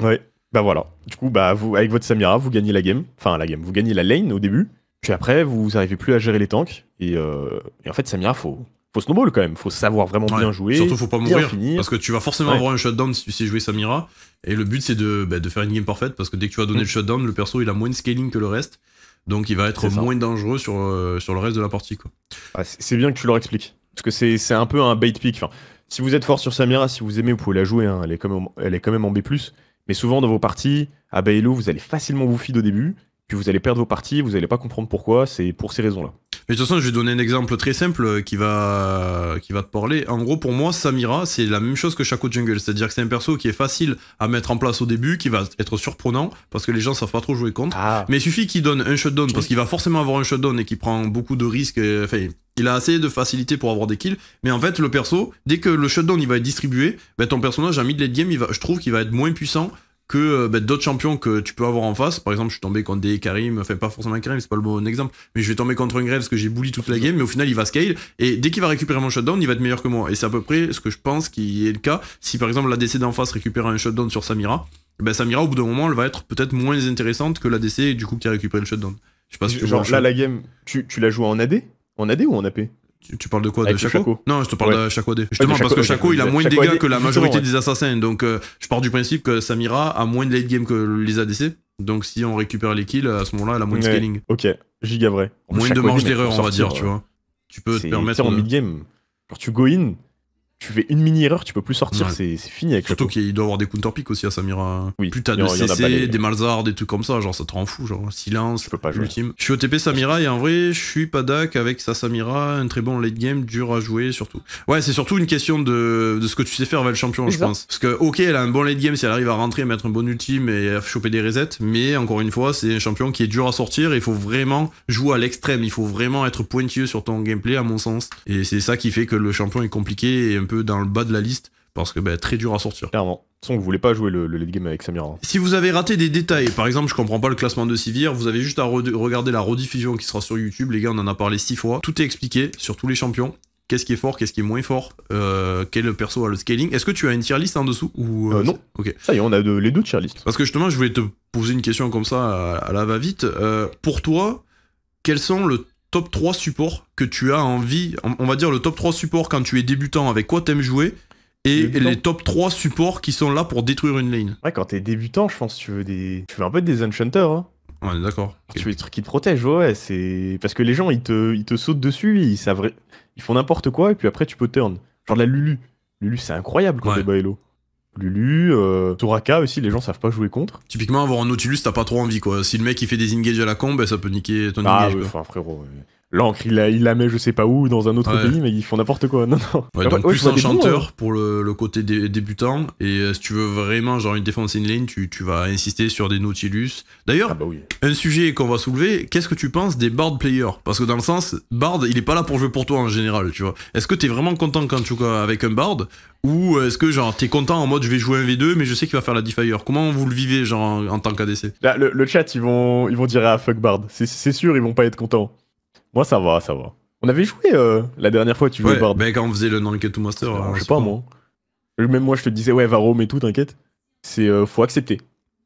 Ouais, bah voilà. Du coup, bah vous, avec votre Samira, vous gagnez la game. Enfin la game, vous gagnez la lane au début. Puis après, vous arrivez plus à gérer les tanks. Et, euh, et en fait, Samira, faut, faut snowball quand même. Faut savoir vraiment ouais. bien jouer. Surtout, faut pas mourir. Finir. Parce que tu vas forcément ouais. avoir un shutdown si tu sais jouer Samira. Et le but c'est de, bah, de faire une game parfaite, parce que dès que tu vas donner mmh. le shutdown, le perso il a moins de scaling que le reste, donc il va être moins dangereux sur, euh, sur le reste de la partie quoi. Ah, c'est bien que tu leur expliques, parce que c'est un peu un bait pick. Enfin, si vous êtes fort sur Samira, si vous aimez vous pouvez la jouer, hein. elle, est quand même, elle est quand même en B plus, mais souvent dans vos parties, à Bailo vous allez facilement vous feed au début, puis vous allez perdre vos parties, vous allez pas comprendre pourquoi, c'est pour ces raisons là. Mais de toute façon, je vais donner un exemple très simple qui va, qui va te parler. En gros, pour moi, Samira, c'est la même chose que Shaco Jungle. C'est-à-dire que c'est un perso qui est facile à mettre en place au début, qui va être surprenant, parce que les gens savent pas trop jouer contre. Ah. Mais il suffit qu'il donne un shutdown, parce qu'il va forcément avoir un shutdown et qu'il prend beaucoup de risques. Enfin, il a assez de facilité pour avoir des kills. Mais en fait, le perso, dès que le shutdown il va être distribué, ben, ton personnage à mid-late game, il va, je trouve qu'il va être moins puissant que bah, d'autres champions que tu peux avoir en face. Par exemple, je suis tombé contre des Karim, enfin pas forcément un Karim, c'est pas le bon exemple, mais je vais tomber contre un Graves que j'ai bully toute la game, mais au final il va scale, et dès qu'il va récupérer mon shutdown, il va être meilleur que moi, et c'est à peu près ce que je pense qui est le cas. Si par exemple l'A D C d'en face récupère un shutdown sur Samira, ben Samira au bout d'un moment elle va être peut-être moins intéressante que l'A D C du coup qui a récupéré le shutdown. Je sais pas si tu genre là la game, tu, tu la joues en A D? En A D ou en A P? Tu, tu parles de quoi? Avec de Shaco? Shaco? Non, je te parle ouais. de Shaco A D. Justement, ah, Shaco, parce que Shaco, okay. il a moins de dégâts A D, que la majorité ouais. des assassins. Donc, euh, je pars du principe que Samira a moins de late game que les A D C. Donc, si on récupère les kills, à ce moment-là, elle a moins de ouais. scaling. Ok, giga vrai. Moins Shaco de marge d'erreur, on va dire, euh... tu vois. Tu peux te permettre. En de... mid-game, quand tu go in, tu fais une mini-erreur, tu peux plus sortir, ouais. c'est fini avec Surtout qu'il doit avoir des counter-pick aussi à Samira. Oui. Plus t'as de C C, des Malzard, des trucs comme ça, genre ça te rend fou, genre silence, ultime. Je suis au T P Samira et en vrai, je suis pas d'accord avec sa Samira, un très bon late game, dur à jouer surtout. Ouais, c'est surtout une question de, de ce que tu sais faire avec le champion, exact. Je pense. Parce que, ok, elle a un bon late game si elle arrive à rentrer, à mettre un bon ultime et à choper des resets, mais encore une fois, c'est un champion qui est dur à sortir et il faut vraiment jouer à l'extrême, il faut vraiment être pointilleux sur ton gameplay, à mon sens. Et c'est ça qui fait que le champion est compliqué et un peu dans le bas de la liste, parce que bah, très dur à sortir. Clairement. De toute façon, vous voulez pas jouer le, le late game avec Samira. Si vous avez raté des détails, par exemple, je comprends pas le classement de Sivir, vous avez juste à re regarder la rediffusion qui sera sur YouTube. Les gars, on en a parlé six fois. Tout est expliqué sur tous les champions. Qu'est-ce qui est fort, qu'est-ce qui est moins fort, euh, quel perso a le scaling. Est-ce que tu as une tier list en dessous ou euh, euh, non. Ok. Ça y est, on a de, les deux tier list. Parce que justement, je voulais te poser une question comme ça à, à la va-vite. Euh, pour toi, quels sont le top trois supports que tu as envie, on va dire le top trois supports quand tu es débutant, avec quoi t'aimes jouer, et débutant. Les top trois supports qui sont là pour détruire une lane. Ouais, quand t'es débutant, je pense que tu veux des, tu veux un peu des enchanters. Hein. Ouais, d'accord. Okay. Tu veux des trucs qui te protègent, ouais, c'est parce que les gens ils te, ils te sautent dessus, ils savent, ils font n'importe quoi et puis après tu peux turn. Genre la Lulu, Lulu c'est incroyable quand ouais. t'es bas elo. Lulu, euh, Soraka aussi, les gens savent pas jouer contre. Typiquement, avoir un Nautilus, t'as pas trop envie quoi. Si le mec il fait des engages à la combe, ben, ça peut niquer ton ah, engage. Ah ouais, enfin frérot. Ouais. L'encre, il, il la met je sais pas où, dans un autre ouais. pays, mais ils font n'importe quoi. Non, non. Ouais, donc ouais, plus un chanteur ouais. pour le, le côté des débutants. Et euh, si tu veux vraiment genre une défense in-lane, tu, tu vas insister sur des Nautilus. D'ailleurs, ah bah oui. un sujet qu'on va soulever, qu'est-ce que tu penses des Bard players? Parce que dans le sens, Bard, il est pas là pour jouer pour toi en général, tu vois. Est-ce que t'es vraiment content quand tu joues avec un Bard? Ou est-ce que genre t'es content en mode je vais jouer un V deux, mais je sais qu'il va faire la Defier? Comment vous le vivez genre en, en tant qu'A D C? Là, le, le chat, ils vont, ils vont dire ah fuck Bard. C'est sûr, ils vont pas être contents. Moi ça va, ça va. On avait joué euh, la dernière fois, tu jouais ouais, Bard. Ouais, bah quand on faisait le Ranked to Master. Euh, je sais pas, moi. Même moi je te disais, ouais, va roam et tout, t'inquiète. C'est, euh, faut accepter.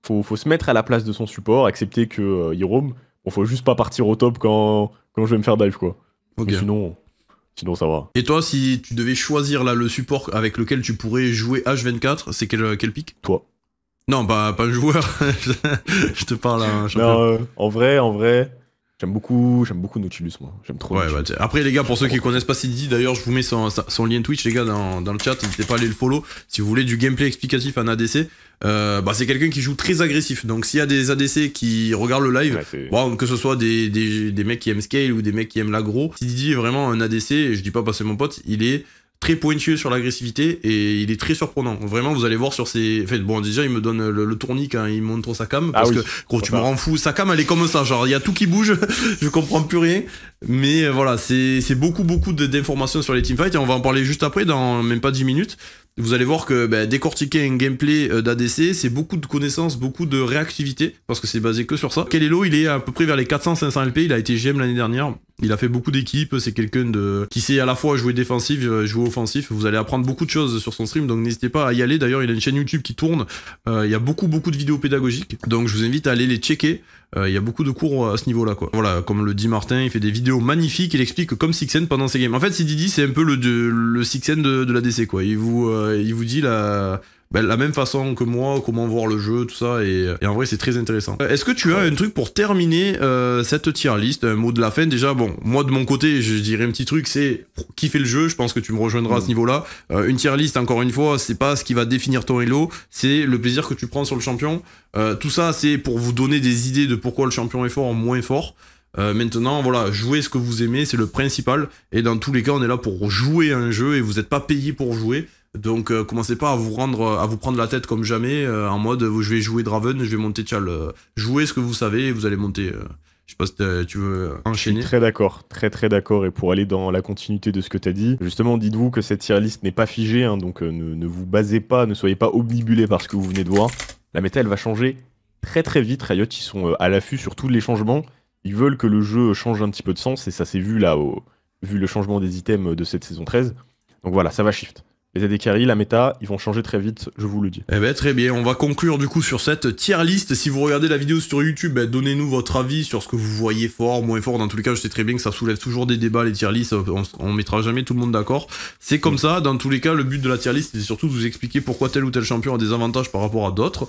Faut, faut se mettre à la place de son support, accepter qu'il euh, roam. Bon, faut juste pas partir au top quand, quand je vais me faire dive, quoi. Okay. Mais sinon, Sinon ça va. Et toi, si tu devais choisir là le support avec lequel tu pourrais jouer H vingt-quatre, c'est quel, quel pick? Toi. Non, bah, pas joueur. Je te parle à un champion. Non, euh, en vrai, en vrai... J'aime beaucoup, j'aime beaucoup Nautilus, moi. J'aime trop. Ouais, bah, après, les gars, pour ceux qui connaissent pas Sididi, d'ailleurs, je vous mets son, son lien Twitch, les gars, dans, dans le chat. N'hésitez pas à aller le follow. Si vous voulez du gameplay explicatif en A D C, euh, bah, c'est quelqu'un qui joue très agressif. Donc, s'il y a des A D C qui regardent le live, ouais, bon, que ce soit des, des, des mecs qui aiment scale ou des mecs qui aiment l'aggro, Sididi est vraiment un A D C. Et je dis pas passer mon pote, il est très pointueux sur l'agressivité et il est très surprenant. Vraiment, vous allez voir sur ses... En fait, bon, déjà, il me donne le, le tournis quand il montre sa cam, parce ah oui, que, gros, tu me rends fou. Sa cam, elle est comme ça, genre, il y a tout qui bouge, je comprends plus rien. Mais voilà, c'est beaucoup, beaucoup d'informations sur les teamfights et on va en parler juste après, dans même pas dix minutes. Vous allez voir que bah, décortiquer un gameplay d'A D C, c'est beaucoup de connaissances, beaucoup de réactivité, parce que c'est basé que sur ça. Kelelo, il est à peu près vers les quatre cents à cinq cents L P, il a été G M l'année dernière, il a fait beaucoup d'équipes, c'est quelqu'un de qui sait à la fois jouer défensif, jouer offensif, vous allez apprendre beaucoup de choses sur son stream, donc n'hésitez pas à y aller. D'ailleurs, il a une chaîne YouTube qui tourne, euh, il y a beaucoup, beaucoup de vidéos pédagogiques, donc je vous invite à aller les checker. Euh, il y a beaucoup de cours à ce niveau-là, quoi. Voilà, comme le dit Martin, il fait des vidéos magnifiques, il explique comme Sixen pendant ses games. En fait, Sididi, c'est un peu le, de, le Sixen de, de l'A D C, quoi. Il vous, euh, il vous dit la, ben, la même façon que moi, comment voir le jeu, tout ça, et, et en vrai, c'est très intéressant. Euh, Est-ce que tu as un truc pour terminer euh, cette tier list, un mot de la fin? Déjà, bon, moi, de mon côté, je dirais un petit truc, c'est kiffer le jeu, je pense que tu me rejoindras à ce niveau-là. Euh, une tier list, encore une fois, c'est pas ce qui va définir ton elo, c'est le plaisir que tu prends sur le champion. Euh, tout ça, c'est pour vous donner des idées de pourquoi le champion est fort ou moins fort. Euh, maintenant, voilà, jouez ce que vous aimez, c'est le principal. Et dans tous les cas, on est là pour jouer à un jeu et vous n'êtes pas payé pour jouer. Donc, euh, commencez pas à vous rendre, à vous prendre la tête comme jamais, euh, en mode, je vais jouer Draven, je vais monter Tchal. Euh, jouez ce que vous savez et vous allez monter. Euh, je sais pas si tu veux enchaîner. Je suis très d'accord, très très d'accord. Et pour aller dans la continuité de ce que tu as dit, justement, dites-vous que cette tier list n'est pas figée, hein, donc euh, ne, ne vous basez pas, ne soyez pas omnibulés par ce que vous venez de voir. La méta, elle va changer très très vite. Riot, ils sont à l'affût sur tous les changements. Ils veulent que le jeu change un petit peu de sens, et ça s'est vu là, au... vu le changement des items de cette saison treize. Donc voilà, ça va shift. Les Dekkari, la méta, ils vont changer très vite, je vous le dis. Eh ben, très bien, on va conclure du coup sur cette tier list. Si vous regardez la vidéo sur YouTube, ben, donnez-nous votre avis sur ce que vous voyez fort, moins fort. Dans tous les cas, je sais très bien que ça soulève toujours des débats, les tier lists, on, on mettra jamais tout le monde d'accord. C'est comme ça, dans tous les cas, le but de la tier list, c'est surtout de vous expliquer pourquoi tel ou tel champion a des avantages par rapport à d'autres.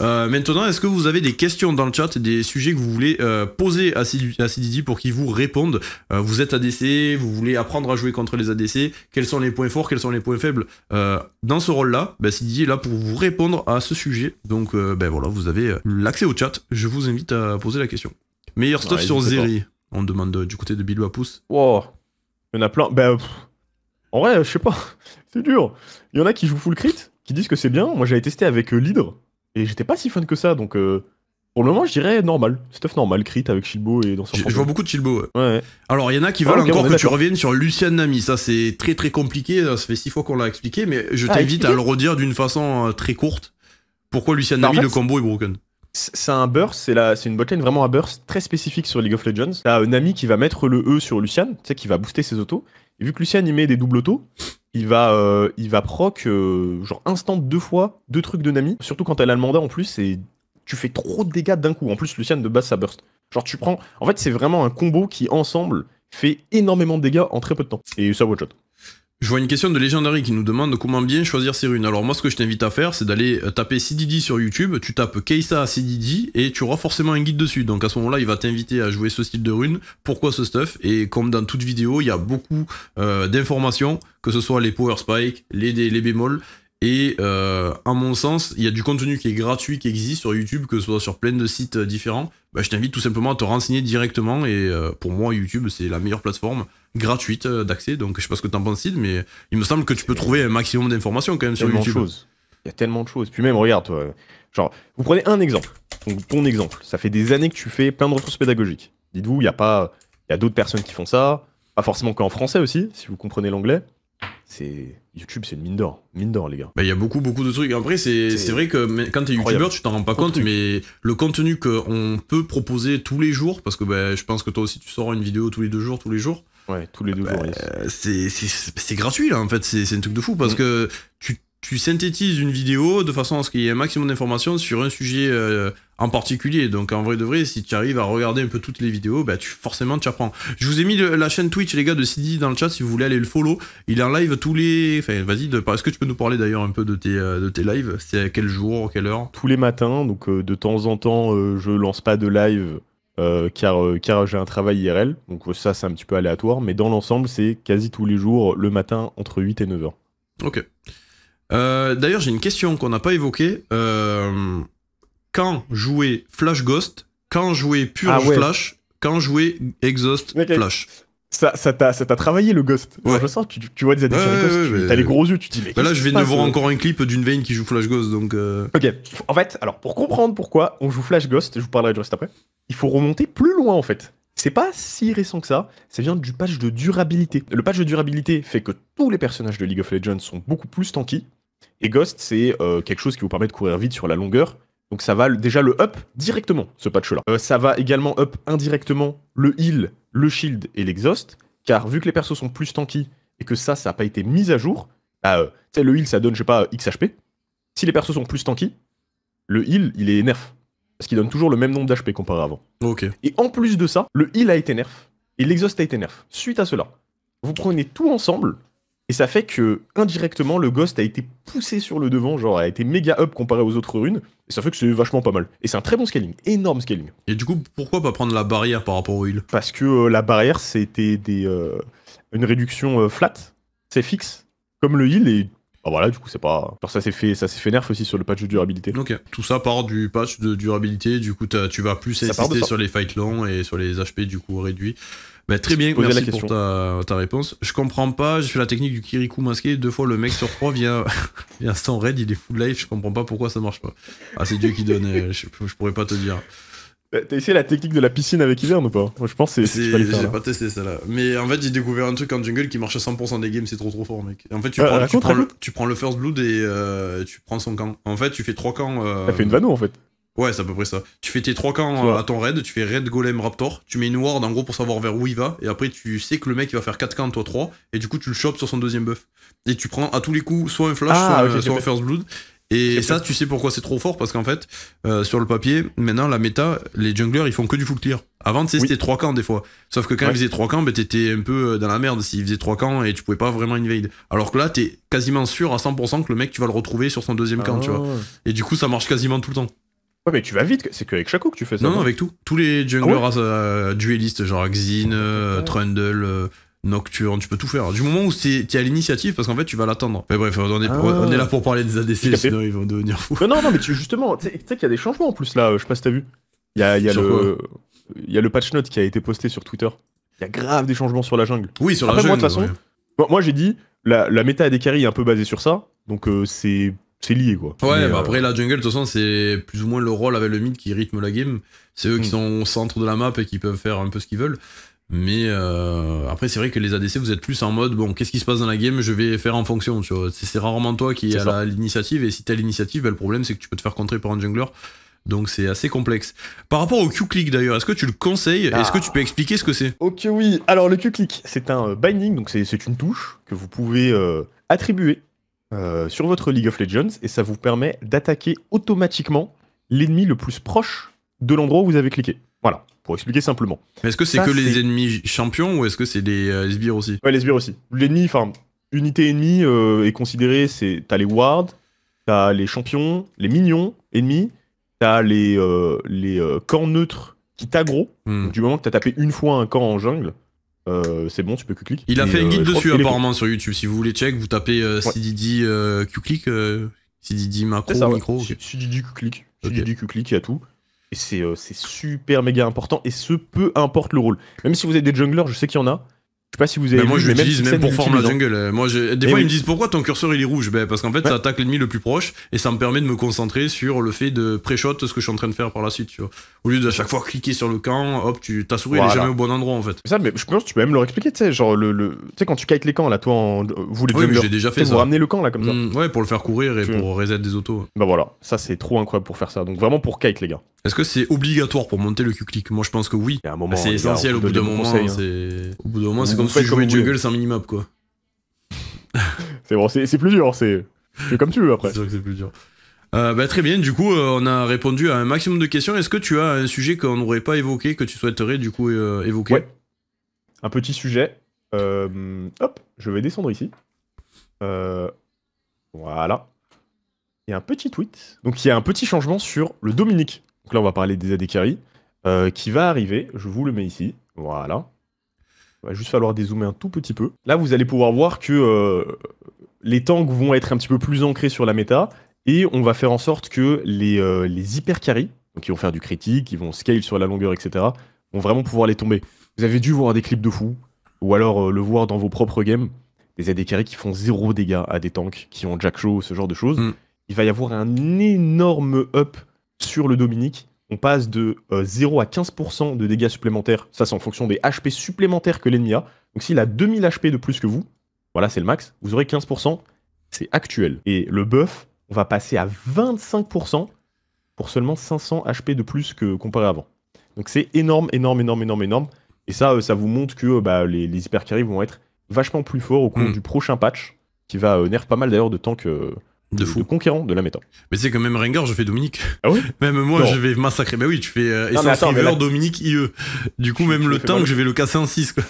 Euh, maintenant, est-ce que vous avez des questions dans le chat, des sujets que vous voulez euh, poser à Sididi pour qu'il vous réponde? euh, Vous êtes A D C, vous voulez apprendre à jouer contre les A D C, quels sont les points forts, quels sont les points faibles euh, dans ce rôle-là? bah, Sididi est là pour vous répondre à ce sujet. Donc euh, ben voilà, vous avez l'accès au chat, je vous invite à poser la question. Meilleur stuff ouais, sur Zeri, on demande euh, du côté de Bilou à pouce. Wow, il y en a plein, ben... Pff. En vrai, je sais pas, c'est dur. Il y en a qui jouent full crit, qui disent que c'est bien. Moi j'avais testé avec euh, l'hydre, et j'étais pas si fun que ça, donc euh, pour le moment, je dirais normal. Stuff normal, crit avec Chilbo et dans son... Je vois beaucoup de Chilbo, ouais. ouais. Alors, il y en a qui veulent ah, okay, encore que tu reviennes sur Lucian Nami. Ça, c'est très très compliqué. Ça fait six fois qu'on l'a expliqué, mais je ah, t'invite à le redire d'une façon euh, très courte. Pourquoi Lucian Nami, en fait, le combo est broken? C'est un burst, c'est la... une botlane vraiment à burst très spécifique sur League of Legends. T'as euh, Nami qui va mettre le E sur Lucian, tu sais, qui va booster ses autos. Et vu que Lucian, il met des doubles autos, il va, euh, il va proc, euh, genre instant deux fois, deux trucs de Nami. Surtout quand elle a le mandat en plus, et tu fais trop de dégâts d'un coup. En plus, Lucian, de base, ça burst. Genre, tu prends... En fait, c'est vraiment un combo qui, ensemble, fait énormément de dégâts en très peu de temps. Et ça, one shot. Je vois une question de Legendary qui nous demande comment bien choisir ses runes. Alors moi, ce que je t'invite à faire, c'est d'aller taper Sididi sur YouTube, tu tapes Keisa Sididi et tu auras forcément un guide dessus. Donc à ce moment-là, il va t'inviter à jouer ce style de rune, pourquoi ce stuff. Et comme dans toute vidéo, il y a beaucoup euh, d'informations, que ce soit les power spikes, les, les bémols. Et euh, à mon sens, il y a du contenu qui est gratuit, qui existe sur YouTube, que ce soit sur plein de sites différents. Bah, je t'invite tout simplement à te renseigner directement. Et euh, pour moi, YouTube, c'est la meilleure plateforme gratuite d'accès. Donc, je sais pas ce que t'en penses, Sid, mais il me semble que tu peux trouver un maximum d'informations quand même sur YouTube. Il y a tellement de choses. Puis même, regarde, toi, genre, vous prenez un exemple. Donc, ton exemple, ça fait des années que tu fais plein de ressources pédagogiques. Dites-vous, il y a pas, il y a d'autres personnes qui font ça. Pas forcément qu'en français aussi, si vous comprenez l'anglais. C'est... YouTube, c'est une mine d'or, mine d'or les gars. Bah, y a beaucoup, beaucoup de trucs. Après, c'est vrai que quand t'es youtubeur, tu t'en rends pas compte, mais le contenu qu'on peut proposer tous les jours, parce que bah, je pense que toi aussi tu sors une vidéo tous les deux jours, tous les jours. Ouais, tous les deux bah, jours. Yes. C'est gratuit là, en fait, c'est un truc de fou, parce mmh. que tu, tu synthétises une vidéo de façon à ce qu'il y ait un maximum d'informations sur un sujet euh, en particulier. Donc en vrai de vrai, si tu arrives à regarder un peu toutes les vidéos, bah tu, forcément tu apprends. Je vous ai mis le, la chaîne Twitch, les gars, de Sididi dans le chat si vous voulez aller le follow. Il est en live tous les... Enfin, vas-y, de... est-ce que tu peux nous parler d'ailleurs un peu de tes, de tes lives? C'est à quel jour, quelle heure? Tous les matins, donc euh, de temps en temps, euh, je lance pas de live euh, car, euh, car j'ai un travail I R L. Donc ça, c'est un petit peu aléatoire, mais dans l'ensemble, c'est quasi tous les jours, le matin, entre huit et neuf heures. Ok. Euh, d'ailleurs, j'ai une question qu'on n'a pas évoquée. Euh... Quand jouer Flash Ghost, quand jouer Purge ah ouais. Flash, quand jouer Exhaust okay. Flash. Ça ça t'a travaillé le Ghost. Ouais. Je sens, tu, tu vois des additions ouais, de Ghost, ouais, ouais, t'as les gros yeux, tu te dis mais bah là je viens de voir encore un clip d'une veine qui joue Flash Ghost donc... Euh... Ok, en fait, alors pour comprendre pourquoi on joue Flash Ghost, je vous parlerai du reste après, il faut remonter plus loin en fait. C'est pas si récent que ça, ça vient du patch de durabilité. Le patch de durabilité fait que tous les personnages de League of Legends sont beaucoup plus tanky, et Ghost c'est euh, quelque chose qui vous permet de courir vite sur la longueur. Donc ça va déjà le up directement, ce patch-là. Euh, ça va également up indirectement le heal, le shield et l'exhaust, car vu que les persos sont plus tanky et que ça, ça n'a pas été mis à jour, bah, euh, tu sais, le heal, ça donne, je sais pas, X H P. Si les persos sont plus tanky, le heal, il est nerf, parce qu'il donne toujours le même nombre d'H P comparé à avant. Okay. Et en plus de ça, le heal a été nerf et l'exhaust a été nerf. Suite à cela, vous prenez tout ensemble, et ça fait que, indirectement, le Ghost a été poussé sur le devant, genre a été méga up comparé aux autres runes, et ça fait que c'est vachement pas mal. Et c'est un très bon scaling, énorme scaling. Et du coup, pourquoi pas prendre la barrière par rapport au heal? Parce que euh, la barrière, c'était des euh, une réduction euh, flat, c'est fixe, comme le heal, et bah voilà, du coup, c'est pas... Alors ça s'est fait, fait nerf aussi sur le patch de durabilité. Ok, tout ça part du patch de durabilité, du coup, tu vas plus insister sur les fights longs et sur les H P, du coup, réduits. Bah, très bien, merci pour ta, ta réponse. Je comprends pas, je fais la technique du Kirikou masqué, deux fois le mec sur trois vient, vient sans raid, il est full life, je comprends pas pourquoi ça marche pas. Ah, c'est Dieu qui donne, je, je pourrais pas te dire. T'as essayé la technique de la piscine avec Hiverne ou pas? Moi je pense que c'est... J'ai pas testé ça là. Mais en fait j'ai découvert un truc en jungle qui marche à cent pour cent des games, c'est trop trop fort mec. En fait tu, euh, prends, tu, prends, le, tu prends le first blood et euh, tu prends son camp. En fait tu fais trois camps... Euh... T'as fait une vano en fait. Ouais, c'est à peu près ça. Tu fais tes trois camps à ton raid, tu fais raid, golem, raptor, tu mets une ward en gros pour savoir vers où il va, et après tu sais que le mec il va faire quatre camps, toi trois, et du coup tu le chopes sur son deuxième buff. Et tu prends à tous les coups soit un flash, ah, soit, okay, un, soit un first blood, et ça tu sais pourquoi c'est trop fort, parce qu'en fait, euh, sur le papier, maintenant la méta, les junglers ils font que du full clear. Avant tu sais oui. c'était trois camps des fois, sauf que quand ouais. ils faisaient trois camps, bah, t'étais un peu dans la merde s'ils faisaient trois camps et tu pouvais pas vraiment invade. Alors que là t'es quasiment sûr à cent pour cent que le mec tu vas le retrouver sur son deuxième camp, ah. tu vois. Et du coup ça marche quasiment tout le temps. Ouais, mais tu vas vite, c'est qu'avec Shaco que tu fais ça. Non, non, avec tout. Tous les junglers ah ouais euh, duellistes, genre Xin, euh, Trundle, euh, Nocturne, tu peux tout faire. Du moment où tu es à l'initiative, parce qu'en fait, tu vas l'attendre. Mais bref, on est, ah. on est là pour parler des A D C, sinon ils vont devenir fous. Non, non, non, mais tu, justement, tu sais qu'il y a des changements en plus là, je sais pas si t'as vu. Il y a, y, a y a le patch note qui a été posté sur Twitter. Il y a grave des changements sur la jungle. Oui, sur Après, la jungle. Après, moi, de toute façon, ouais. moi j'ai dit, la, la méta à Dekkari est un peu basée sur ça, donc euh, c'est. C'est lié quoi. Ouais, mais bah euh... après la jungle, de toute façon, c'est plus ou moins le rôle avec le mid qui rythme la game. C'est eux mmh. qui sont au centre de la map et qui peuvent faire un peu ce qu'ils veulent. Mais euh... après, c'est vrai que les A D C, vous êtes plus en mode bon, qu'est-ce qui se passe dans la game, je vais faire en fonction. Tu vois, c'est rarement toi qui as l'initiative. Et si t'as l'initiative, bah, le problème c'est que tu peux te faire contrer par un jungler. Donc c'est assez complexe. Par rapport au Q-click d'ailleurs, est-ce que tu le conseilles? ah. Est-ce que tu peux expliquer ce que c'est? Ok, oui. Alors le Q-click, c'est un binding, donc c'est une touche que vous pouvez euh, attribuer. Euh, sur votre League of Legends, et ça vous permet d'attaquer automatiquement l'ennemi le plus proche de l'endroit où vous avez cliqué. Voilà, pour expliquer simplement. Est-ce que c'est que les ennemis champions ou est-ce que c'est des euh, sbires aussi? Ouais, les sbires aussi. L'ennemi, enfin, unité ennemie euh, est considérée, c'est t'as les wards, t'as les champions, les minions ennemis, t'as les, euh, les euh, camps neutres qui t'aggro. Hmm. Du moment que t'as tapé une fois un camp en jungle, Euh, c'est bon, tu peux Q-click. Il a fait euh, un guide dessus apparemment sur YouTube. Si vous voulez check, vous tapez euh, ouais. Sididi euh, Q-click, euh, Sididi macro, ça, micro. Ouais. Okay. Sididi Q-click, okay. Sididi Q-click, il y a tout. Et c'est euh, super méga important. Et ce, peu importe le rôle. Même si vous êtes des junglers, je sais qu'il y en a. Je sais pas si vous avez. Bah moi, je l'utilise même, même pour forme la jungle. Moi, je... Des et fois, oui. ils me disent pourquoi ton curseur il est rouge. Ben, parce qu'en fait, ouais. ça attaque l'ennemi le plus proche et ça me permet de me concentrer sur le fait de pré-shot ce que je suis en train de faire par la suite. Tu vois. Au lieu de à chaque fois cliquer sur le camp, hop, tu... ta souris voilà. elle est jamais au bon endroit en fait. Mais ça, mais je pense que tu peux même leur expliquer. Tu sais, genre le, le... tu sais quand tu kites les camps là, toi, en... vous les junglers, oui, j'ai déjà fait ça. Vous ramenez le camp là comme ça. Mmh, ouais, pour le faire courir et pour reset des autos. Bah voilà, ça c'est trop incroyable pour faire ça. Donc vraiment pour kite les gars. Est-ce que c'est obligatoire pour monter le Q-click? Moi, je pense que oui. C'est essentiel au bout d'un moment. Au bout d'un moment, c'est comme si tu jouais jungle sans minimap, quoi. C'est bon, c'est plus dur. C'est comme tu veux après. C'est sûr que c'est plus dur. Euh, bah, très bien, du coup, euh, on a répondu à un maximum de questions. Est-ce que tu as un sujet qu'on n'aurait pas évoqué, que tu souhaiterais du coup euh, évoquer? Ouais. Un petit sujet. Euh, hop, je vais descendre ici. Euh, voilà. Il y a un petit tweet. Donc il y a un petit changement sur le Dominique. Donc là, on va parler des Dekkari, euh, qui va arriver. Je vous le mets ici. Voilà. Il va juste falloir dézoomer un tout petit peu. Là, vous allez pouvoir voir que euh, les tanks vont être un petit peu plus ancrés sur la méta. Et on va faire en sorte que les, euh, les hyper carry, donc qui vont faire du critique, qui vont scale sur la longueur, et cetera, vont vraiment pouvoir les tomber. Vous avez dû voir des clips de fou, ou alors euh, le voir dans vos propres games, des A D carry qui font zéro dégâts à des tanks, qui ont Jack Show, ce genre de choses. Mm. Il va y avoir un énorme up sur le Dominique. On passe de euh, zéro à quinze pour cent de dégâts supplémentaires. Ça, c'est en fonction des H P supplémentaires que l'ennemi a. Donc s'il a deux mille H P de plus que vous, voilà, c'est le max, vous aurez quinze pour cent. C'est actuel. Et le buff, on va passer à vingt-cinq pour cent pour seulement cinq cents H P de plus que comparé avant. Donc c'est énorme, énorme, énorme, énorme, énorme. Et ça, ça vous montre que bah, les, les hyper carry vont être vachement plus forts au cours mmh. du prochain patch, qui va euh, nerf pas mal d'ailleurs de tanks euh, de, de, fou. de conquérants de la méta. Mais c'est quand même Rengar, je fais Dominique. Ah oui. Même moi, non. je vais massacrer. Bah oui, tu fais euh, Essence River, là... Dominique, I E. Du coup, même tu le tank, je vais le casser en six. Quoi.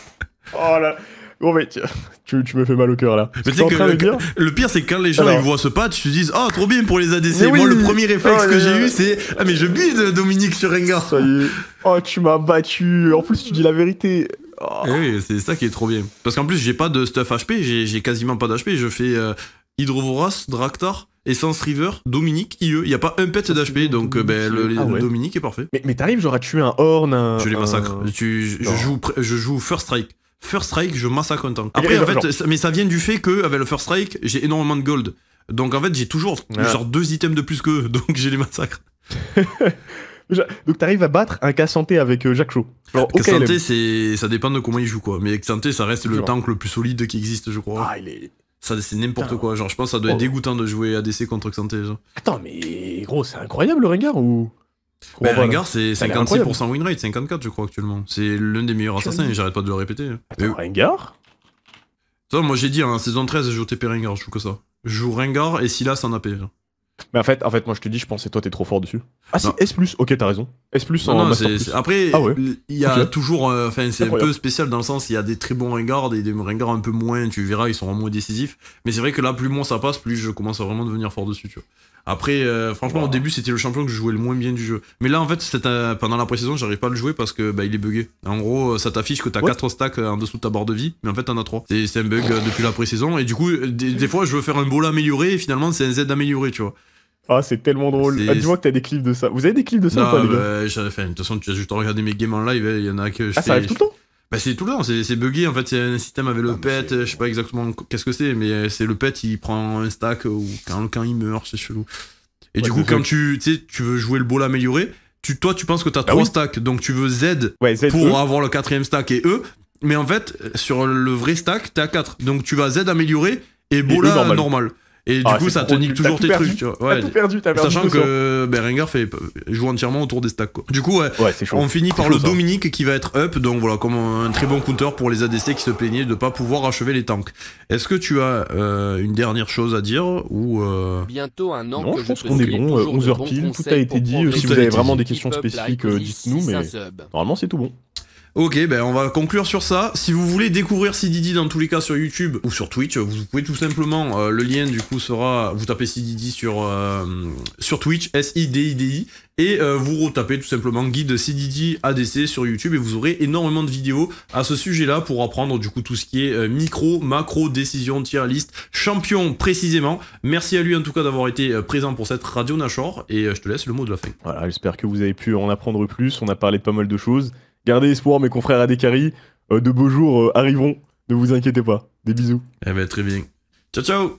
Oh là. Bon mais tu, tu, tu me fais mal au cœur là. Mais tu sais que le, dire le pire c'est que quand les gens Alors. ils voient ce patch, tu disent oh trop bien pour les A D C. Mais moi oui. le premier réflexe oh, que j'ai eu c'est ah mais je build Dominique sur Rengar. Ça y est. Oh tu m'as battu. En plus tu dis la vérité. Oh. Et oui c'est ça qui est trop bien. Parce qu'en plus j'ai pas de stuff H P, j'ai quasiment pas d'H P. Je fais euh, Hydrovoras, Draktar, Essence River, Dominique, I E. Il y a pas un pet d'H P donc ben, le, le ah ouais. Dominique est parfait. Mais, mais t'arrives genre à tuer un Horn. Un, je les massacre. Un... Tu, je, je, joue, je joue First Strike. First Strike, je massacre un tank. Après, en fait, ça, mais ça vient du fait qu'avec le First Strike, j'ai énormément de gold. Donc, en fait, j'ai toujours ouais. genre deux items de plus qu'eux, donc j'ai les massacres. Donc, t'arrives à battre un K'Santé avec euh, Jack Show. K'Santé, okay, ça dépend de comment il joue, quoi. Mais K'Santé, ça reste le genre. tank le plus solide qui existe, je crois. Ah, il est... C'est n'importe quoi. Genre, je pense que ça doit oh. être dégoûtant de jouer A D C contre K'Santé. Attends, mais gros, c'est incroyable le Rengar ou... Ben, Rengar c'est cinquante-six pour cent winrate, cinquante-quatre je crois actuellement. C'est l'un des meilleurs assassins et j'arrête pas de le répéter. Attends, euh... Rengar ça, moi j'ai dit en hein, saison treize je joue T P Rengar, je joue que ça. Je joue Rengar et Sylas en A P. Mais en fait, en fait moi je te dis, je pensais toi t'es trop fort dessus. Ah non. Si, S plus, ok t'as raison. S plus en non, non, Master plus. Après, ah ouais. il y a okay. toujours, enfin euh, c'est un peu spécial dans le sens, il y a des très bons Rengar, des, des Rengar un peu moins, tu verras, ils sont moins décisifs. Mais c'est vrai que là, plus moins ça passe, plus je commence à vraiment devenir fort dessus, tu vois. Après, euh, franchement, wow. au début, c'était le champion que je jouais le moins bien du jeu. Mais là, en fait, un... pendant la pré-saison, j'arrive pas à le jouer parce que bah, il est bugué. En gros, ça t'affiche que t'as ouais. quatre stacks en dessous de ta barre de vie, mais en fait, t'en as trois. C'est un bug depuis la pré-saison. Et du coup, des, des fois, je veux faire un bola amélioré et finalement, c'est un Z amélioré, tu vois. Ah, c'est tellement drôle. Ah, dis-moi que t'as des clips de ça. Vous avez des clips de ça non, ou pas, les bah, gars enfin, de toute façon, tu as juste regardé mes games en live. Il y en a que je Ah, ça arrive tout le temps. Bah c'est tout le temps, c'est bugué en fait, c'est un système avec le non, pet, je sais pas exactement qu'est-ce que c'est, mais c'est le pet, il prend un stack ou quand, quand il meurt, c'est chelou. Et ouais, du coup quand tu, tu veux jouer le ball amélioré, tu, toi tu penses que t'as bah trois oui. stacks, donc tu veux Z, ouais, Z pour e. avoir le quatrième stack et E, mais en fait sur le vrai stack t'es à quatre, donc tu vas Z amélioré et ball e normal. normal. Et ah, du coup ça te nique toujours tes perdu, trucs, tu vois. Ouais, tout perdu, perdu sachant que ben, Rengar fait, joue entièrement autour des stacks. Quoi. Du coup, ouais, ouais, on finit par le ça. Dominique qui va être up, donc voilà, comme un très bon counter pour les A D C qui se plaignaient de ne pas pouvoir achever les tanks. Est-ce que tu as euh, une dernière chose à dire ou euh... Bientôt un an Non, que je pense qu'on est bon, onze heures pile, tout a été dit. Si vous avez vraiment des questions spécifiques, dites-nous, mais normalement c'est tout bon. Ok, ben on va conclure sur ça. Si vous voulez découvrir Sididi dans tous les cas sur YouTube ou sur Twitch, vous pouvez tout simplement, euh, le lien du coup sera, vous tapez Sididi sur, euh, sur Twitch, S I D I D I, et euh, vous retapez tout simplement guide Sididi A D C sur YouTube et vous aurez énormément de vidéos à ce sujet-là pour apprendre du coup tout ce qui est euh, micro, macro, décision, tier list, champion précisément. Merci à lui en tout cas d'avoir été présent pour cette radio Nashor et euh, je te laisse le mot de la fin. Voilà, j'espère que vous avez pu en apprendre plus, on a parlé de pas mal de choses. Gardez espoir, mes confrères à Dekkari, euh, de beaux jours euh, arriveront, ne vous inquiétez pas. Des bisous. Eh ben, très bien. Ciao, ciao.